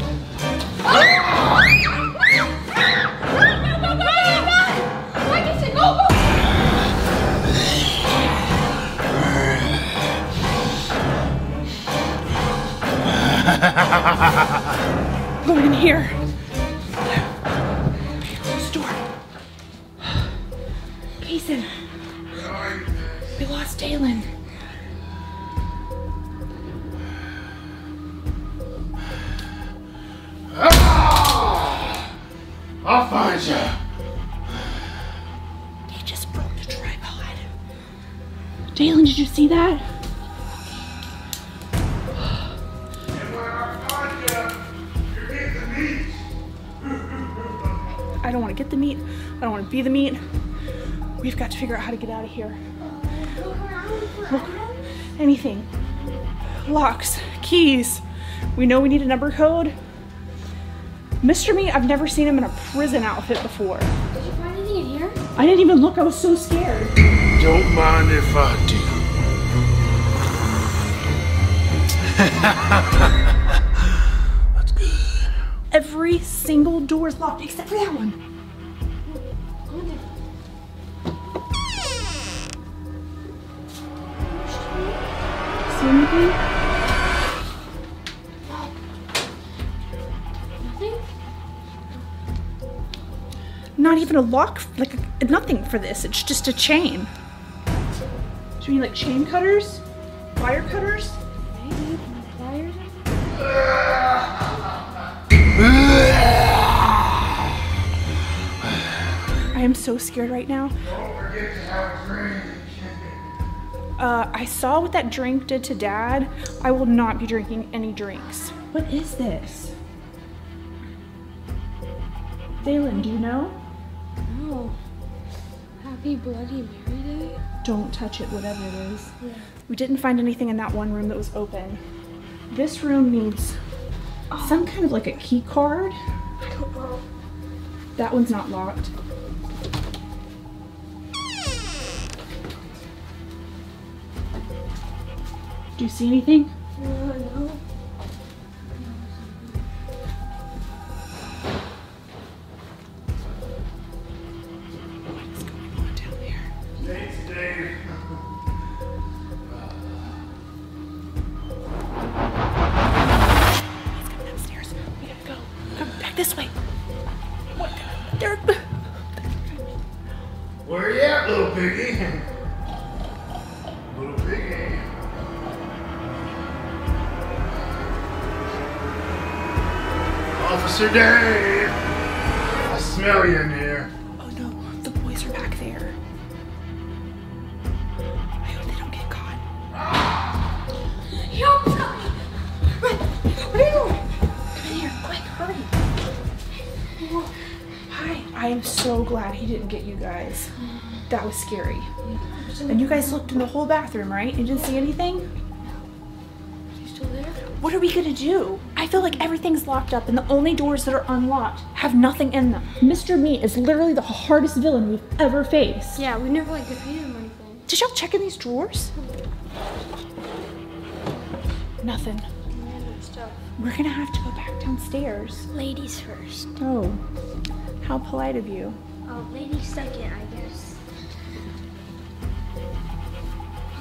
Go! Go in here. Close the door. Kaysen. We lost Dalen. I'll find you. They just broke the tripod. Dalen, did you see that? I don't want to get the meat. I don't want to be the meat. We've got to figure out how to get out of here. Look, anything. Locks, keys. We know we need a number code. Mr. Meat, I've never seen him in a prison outfit before. Did you find anything in here? I didn't even look. I was so scared. Don't mind if I do. That's good. Every single door is locked except for that one. See anything? Nothing? Not even a lock, like nothing for this. It's just a chain. Do we need like chain cutters? Wire cutters? Maybe wires. I am so scared right now. Don't forget to have a drink. I saw what that drink did to Dad. I will not be drinking any drinks. What is this? Thalen, do you know? No. Happy Bloody Mary Day? Don't touch it, whatever it is. Yeah. We didn't find anything in that one room that was open. This room needs some kind of like a key card. I don't know. That one's not locked. Do you see anything? No. Officer Dave! I smell you in here. Oh no, the boys are back there. I hope they don't get caught. Ah. He almost got me! Run! What are you doing? Come in here, quick, hurry. Hi, I am so glad he didn't get you guys. That was scary. And you guys looked in the whole bathroom, right? You didn't see anything? What are we gonna do? I feel like everything's locked up and the only doors that are unlocked have nothing in them. Mr. Meat is literally the hardest villain we've ever faced. Yeah, we never like defeated him or anything. Did y'all check in these drawers? Nothing. Stuff. We're gonna have to go back downstairs. Ladies first. Oh, how polite of you. Oh, ladies second, I guess.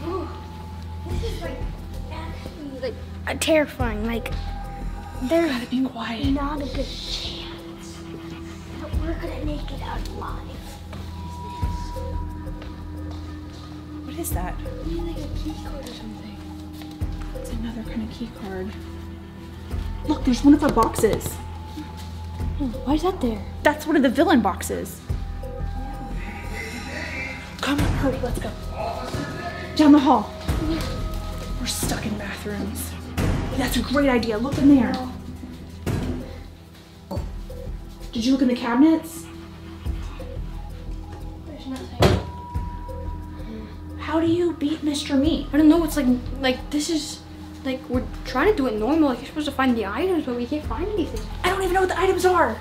Oh, this is like actually like terrifying, like there's gotta be quiet. Not a good chance that we're gonna make it out alive. What is that? We need like a key card or something. It's another kind of key card. Look, there's one of our boxes. Why is that there? That's one of the villain boxes. Yeah. Come on, hurry, let's go. Down the hall. Yeah. We're stuck in bathrooms. That's a great idea. Look in there. Did you look in the cabinets? There's nothing. How do you beat Mr. Meat? I don't know. It's like this is like we're trying to do it normal. Like you're supposed to find the items, but we can't find anything. I don't even know what the items are.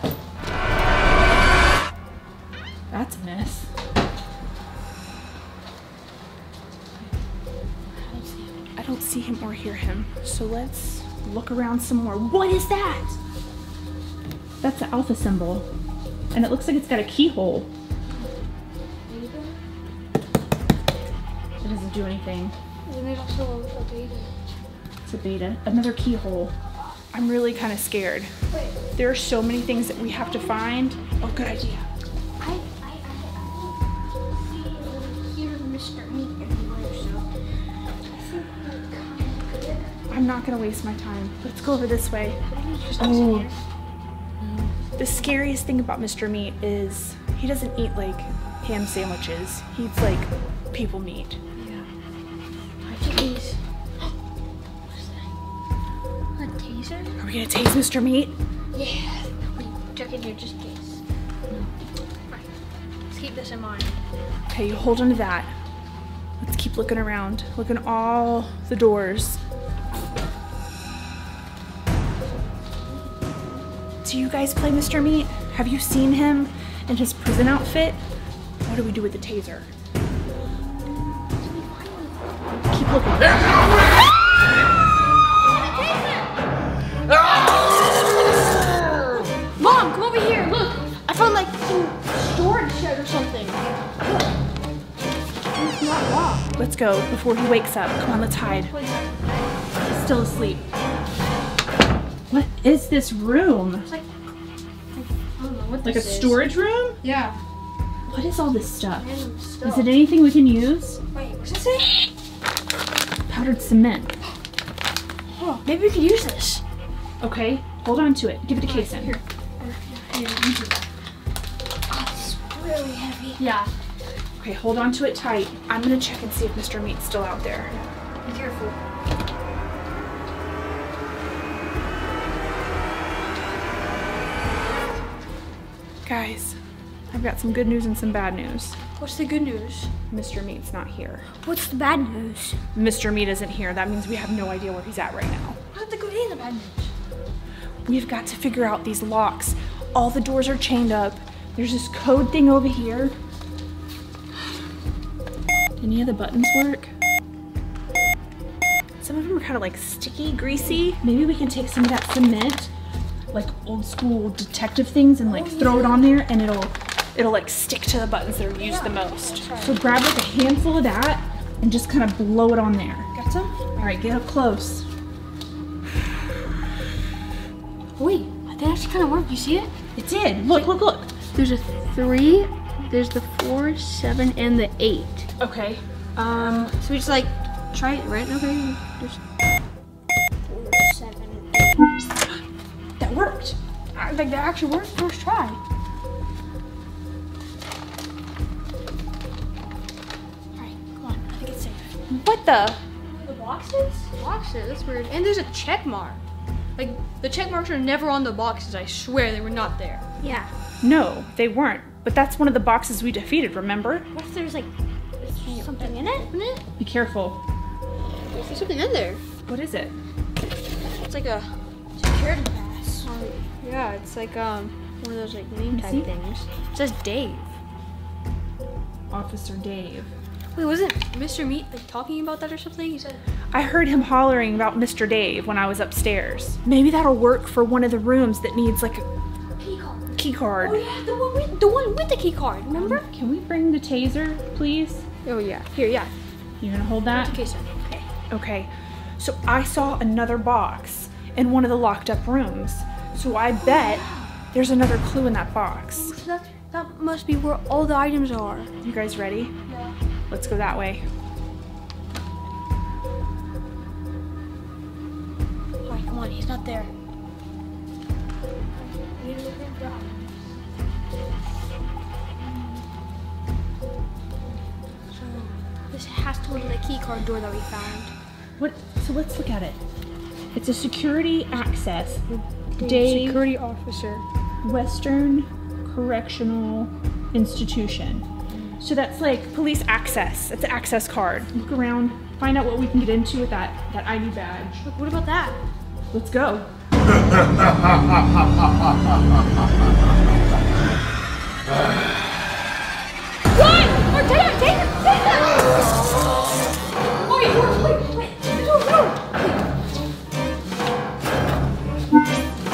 That's a mess. Don't see him or hear him, so let's look around some more. What is that? That's the alpha symbol, and it looks like it's got a keyhole. It doesn't do anything. And there's also a beta. It's a beta. Another keyhole. I'm really kind of scared. Wait. There are so many things that we have to find. Oh, good idea. I hear Mr. Meat everywhere, so. I'm not gonna waste my time. Let's go over this way. Oh. The scariest thing about Mr. Meat is he doesn't eat like ham sandwiches. He eats like people meat. Yeah. Jeez. What is that? A taser? Are we gonna tase Mr. Meat? Yeah. Check in here just in case. Alright. Let's keep this in mind. Okay, you hold on to that. Let's keep looking around. Look in all the doors. Do you guys play Mr. Meat? Have you seen him in his prison outfit? What do we do with the taser? Keep looking. go before he wakes up. Come on, let's hide. He's still asleep. What is this room? Like, I don't know what this is. Like a storage room? Yeah. What is all this stuff? Is it anything we can use? Wait, what's it say? Powdered cement. Oh, maybe we could use this. Okay, hold on to it. Give it a case in. Here. Oh, it's really heavy. Yeah. Okay, hold on to it tight. I'm gonna check and see if Mr. Meat's still out there. Be careful. Guys, I've got some good news and some bad news. What's the good news? Mr. Meat's not here. What's the bad news? Mr. Meat isn't here. That means we have no idea where he's at right now. What's the good and the bad news? We've got to figure out these locks. All the doors are chained up. There's this code thing over here. Any of the buttons work? Some of them are kind of like sticky, greasy. Maybe we can take some of that cement, like old school detective things, and like throw it on there, and it'll like stick to the buttons that are used the most. So grab like a handful of that and just kind of blow it on there. Got some? All right, get up close. Wait, that actually kind of worked. You see it? It did. Look, look, look. There's a 3. There's the 4, 7, and the 8. Okay. So we just like try it, right? Okay. There's 4, 7, 8. That worked. I think that actually worked first try. Alright, come on. I think it's safe. What the? The boxes? Boxes? That's weird. And there's a check mark. Like, the check marks are never on the boxes. I swear they were not there. Yeah. No, they weren't. But that's one of the boxes we defeated, remember? What if there's like something in it? Be careful. There's something in there. What is it? It's like a security pass. Yeah, it's like one of those like name tag things. It says Dave. Officer Dave. Wait, wasn't Mr. Meat like talking about that or something? He said I heard him hollering about Mr. Dave when I was upstairs. Maybe that'll work for one of the rooms that needs like a key card. Oh yeah, the one with the key card, remember? Can we bring the taser, please? Oh yeah, here, yeah. You're gonna hold that? Okay, okay. Okay, so I saw another box in one of the locked up rooms. So I bet there's another clue in that box. Oh, so that must be where all the items are. You guys ready? Yeah. Let's go that way. All right, come on, he's not there. This has to go to the key card door that we found. What? So let's look at it. It's a security access. Dave, security officer. Western Correctional Institution. So that's like police access. It's an access card. Look around, find out what we can get into with that ID badge. Look, what about that? Let's go. Run! Or take it! Wait!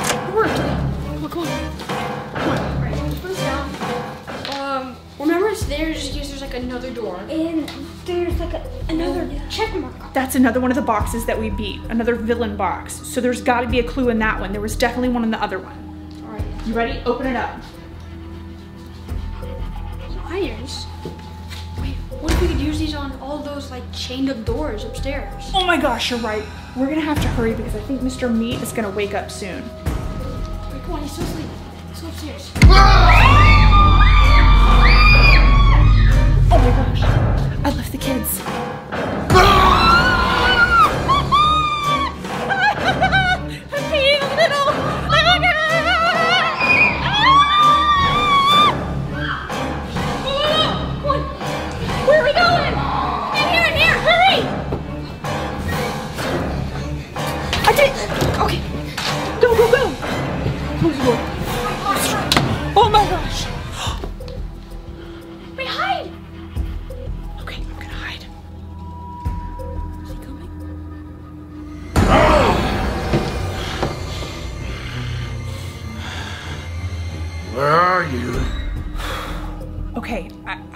It worked! Come on. Alright, let's put this down. Remember there's like another door. And there's like another check mark. That's another one of the boxes that we beat. Another villain box. So there's gotta be a clue in that one. There was definitely one in the other one. Alright. You ready? Open it up. So irons. What if we could use these on all those like chained up doors upstairs? Oh my gosh, you're right. We're gonna have to hurry because I think Mr. Meat is gonna wake up soon. Wait, come on, he's still asleep. Let's go upstairs. Oh my gosh, I left the kids.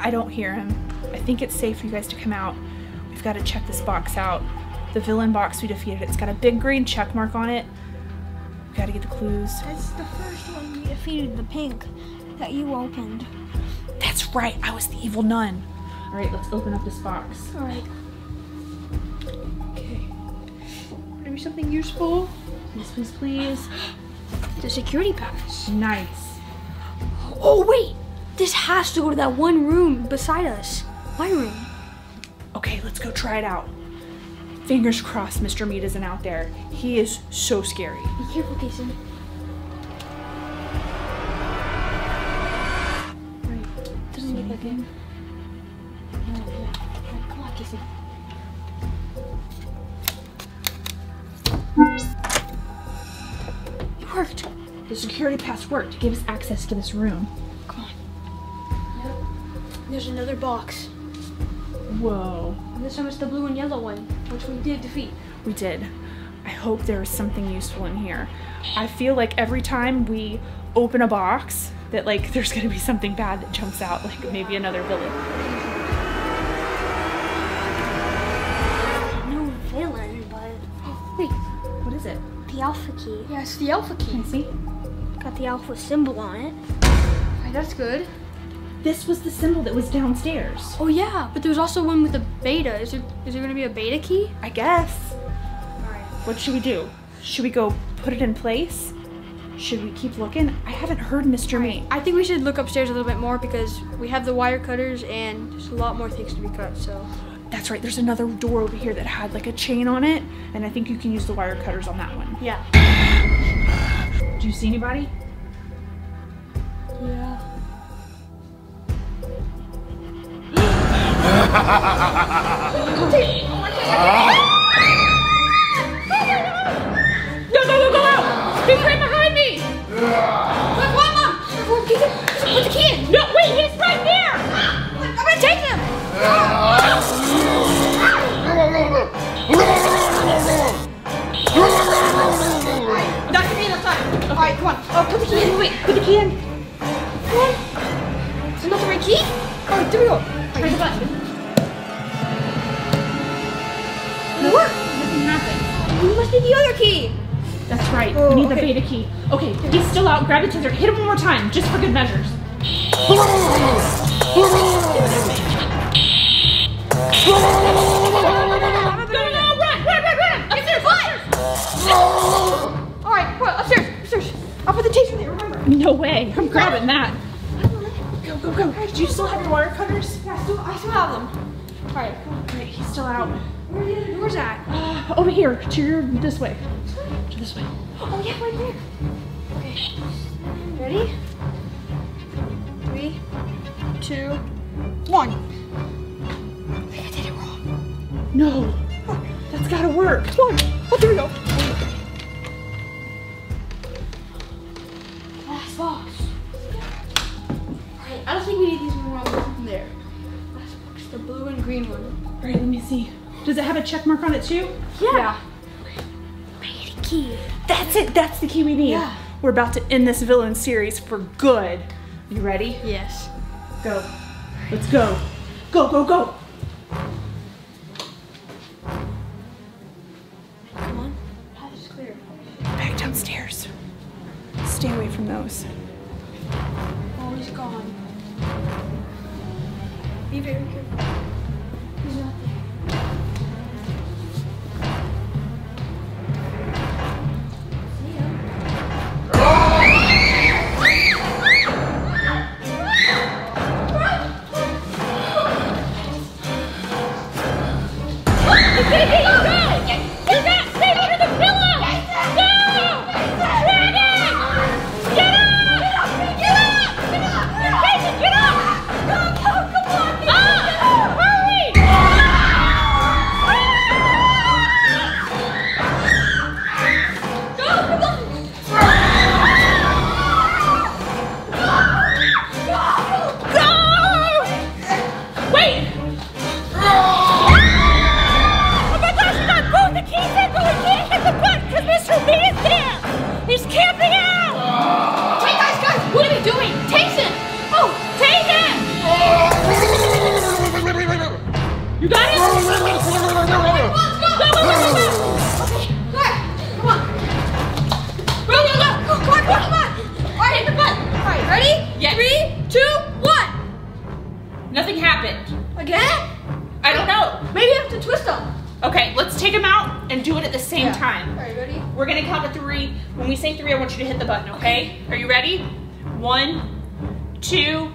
I don't hear him. I think it's safe for you guys to come out. We We've got to check this box out. The villain box we defeated. It's got a big green check mark on it. We've got to get the clues. That's the first one we defeated, the pink that you opened. That's right. I was the evil nun. All right, let's open up this box. All right. Okay. Maybe something useful. Please, please, please. The security pass. Nice. Oh, wait. This has to go to that one room beside us. My room. Okay, let's go try it out. Fingers crossed Mr. Meat isn't out there. He is so scary. Be careful, Jason. Right. Doesn't look like him. Come on, Jason. It worked. The security pass worked to give us access to this room. Come on. Yep. There's another box. Whoa. And this time it's the blue and yellow one, which we did defeat. We did. I hope there is something useful in here. I feel like every time we open a box, that like there's gonna be something bad that jumps out, like maybe another villain. No villain, but oh, wait. What is it? The alpha key. Yeah, it's the alpha key. Can you see? Got the alpha symbol on it. Okay, that's good. This was the symbol that was downstairs. Oh yeah, but there was also one with a beta. Is there gonna be a beta key? I guess. All right. What should we do? Should we go put it in place? Should we keep looking? I haven't heard Mr. Meat. I think we should look upstairs a little bit more because we have the wire cutters and there's a lot more things to be cut, so. That's right, there's another door over here that had like a chain on it and I think you can use the wire cutters on that one. Yeah. Do you see anybody? Yeah. No, no, no, go out! He's right behind me! Look, Mama! Put the key in! No, wait, he's right there! I'm gonna take him! That could be enough time. Alright, come on. Put the key in. Wait, put the key in. Come on. Is it not the right key? Alright, there we go. Press the button. What? Nothing happened. We must need the other key. That's right. Oh, we need the beta key. Okay, he's still out. Grab a taser. Hit him one more time, just for good measures. No, run! Upstairs, what? All right, well, upstairs. I'll put the taser there. Remember? No way. I'm grabbing that. Go. Right, do you still have your wire cutters? Yeah, I still have them. All right. Great. He's still out. Where are the other doors at? Over here. To this way. Oh yeah, right there. Okay. Ready? 3, 2, 1. I think I did it wrong. No. Oh, that's gotta work. Come on. Oh, there we go. Last box. Alright, I don't think we need these more from there. Last box, the blue and green one. Alright, let me see. Does it have a check mark on it too? Yeah. Beta key. That's it. That's the key we need. Yeah. We're about to end this villain series for good. You ready? Yes. Go. Let's go. Go. Come on. Path is clear. Back downstairs. Stay away from those. Oh, he's gone. Be very careful. He's not there. Get up! Go! Come on! Hurry! 3. When we say 3, I want you to hit the button, okay? Are you ready? 1, 2,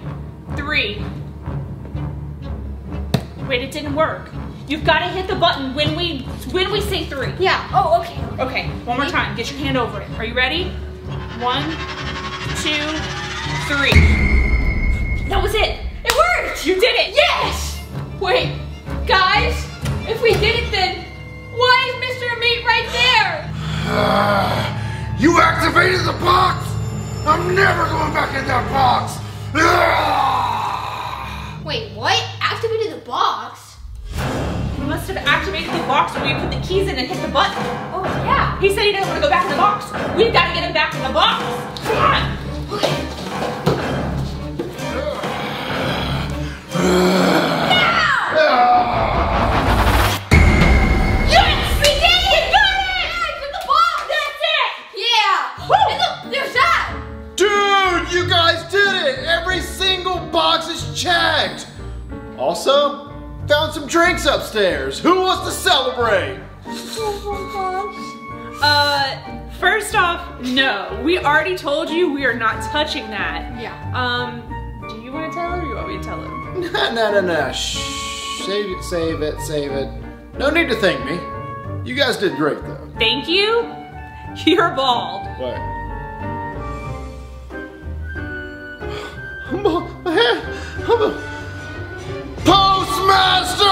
3. Wait, it didn't work. You've got to hit the button when we say 3. Yeah. Oh, okay. Okay. One more time. Get your hand over it. Are you ready? 1, 2, 3. That was it. It worked. You did it. Yes. Wait, guys. If we did it, then why is Mr. Meat right there? You activated the box. I'm never going back in that box. Wait, what? Activated the box? We must have activated the box when we put the keys in and hit the button. Oh, yeah. He said he doesn't want to go back in the box. We've got to get him back in the box. Come on. Okay. No! Yes! We did it! You got it! Yeah, it's in the box. That's it! Yeah. Woo! And look, there's that. Dude, you guys did it. Every single box is checked. Also, found some drinks upstairs. Who wants to celebrate? First off, no. We already told you we are not touching that. Yeah. Do you want to tell her or do you want me to tell her? No. Shh. Save it. No need to thank me. You guys did great though. Thank you? You're bald. What? I'm a Postmaster!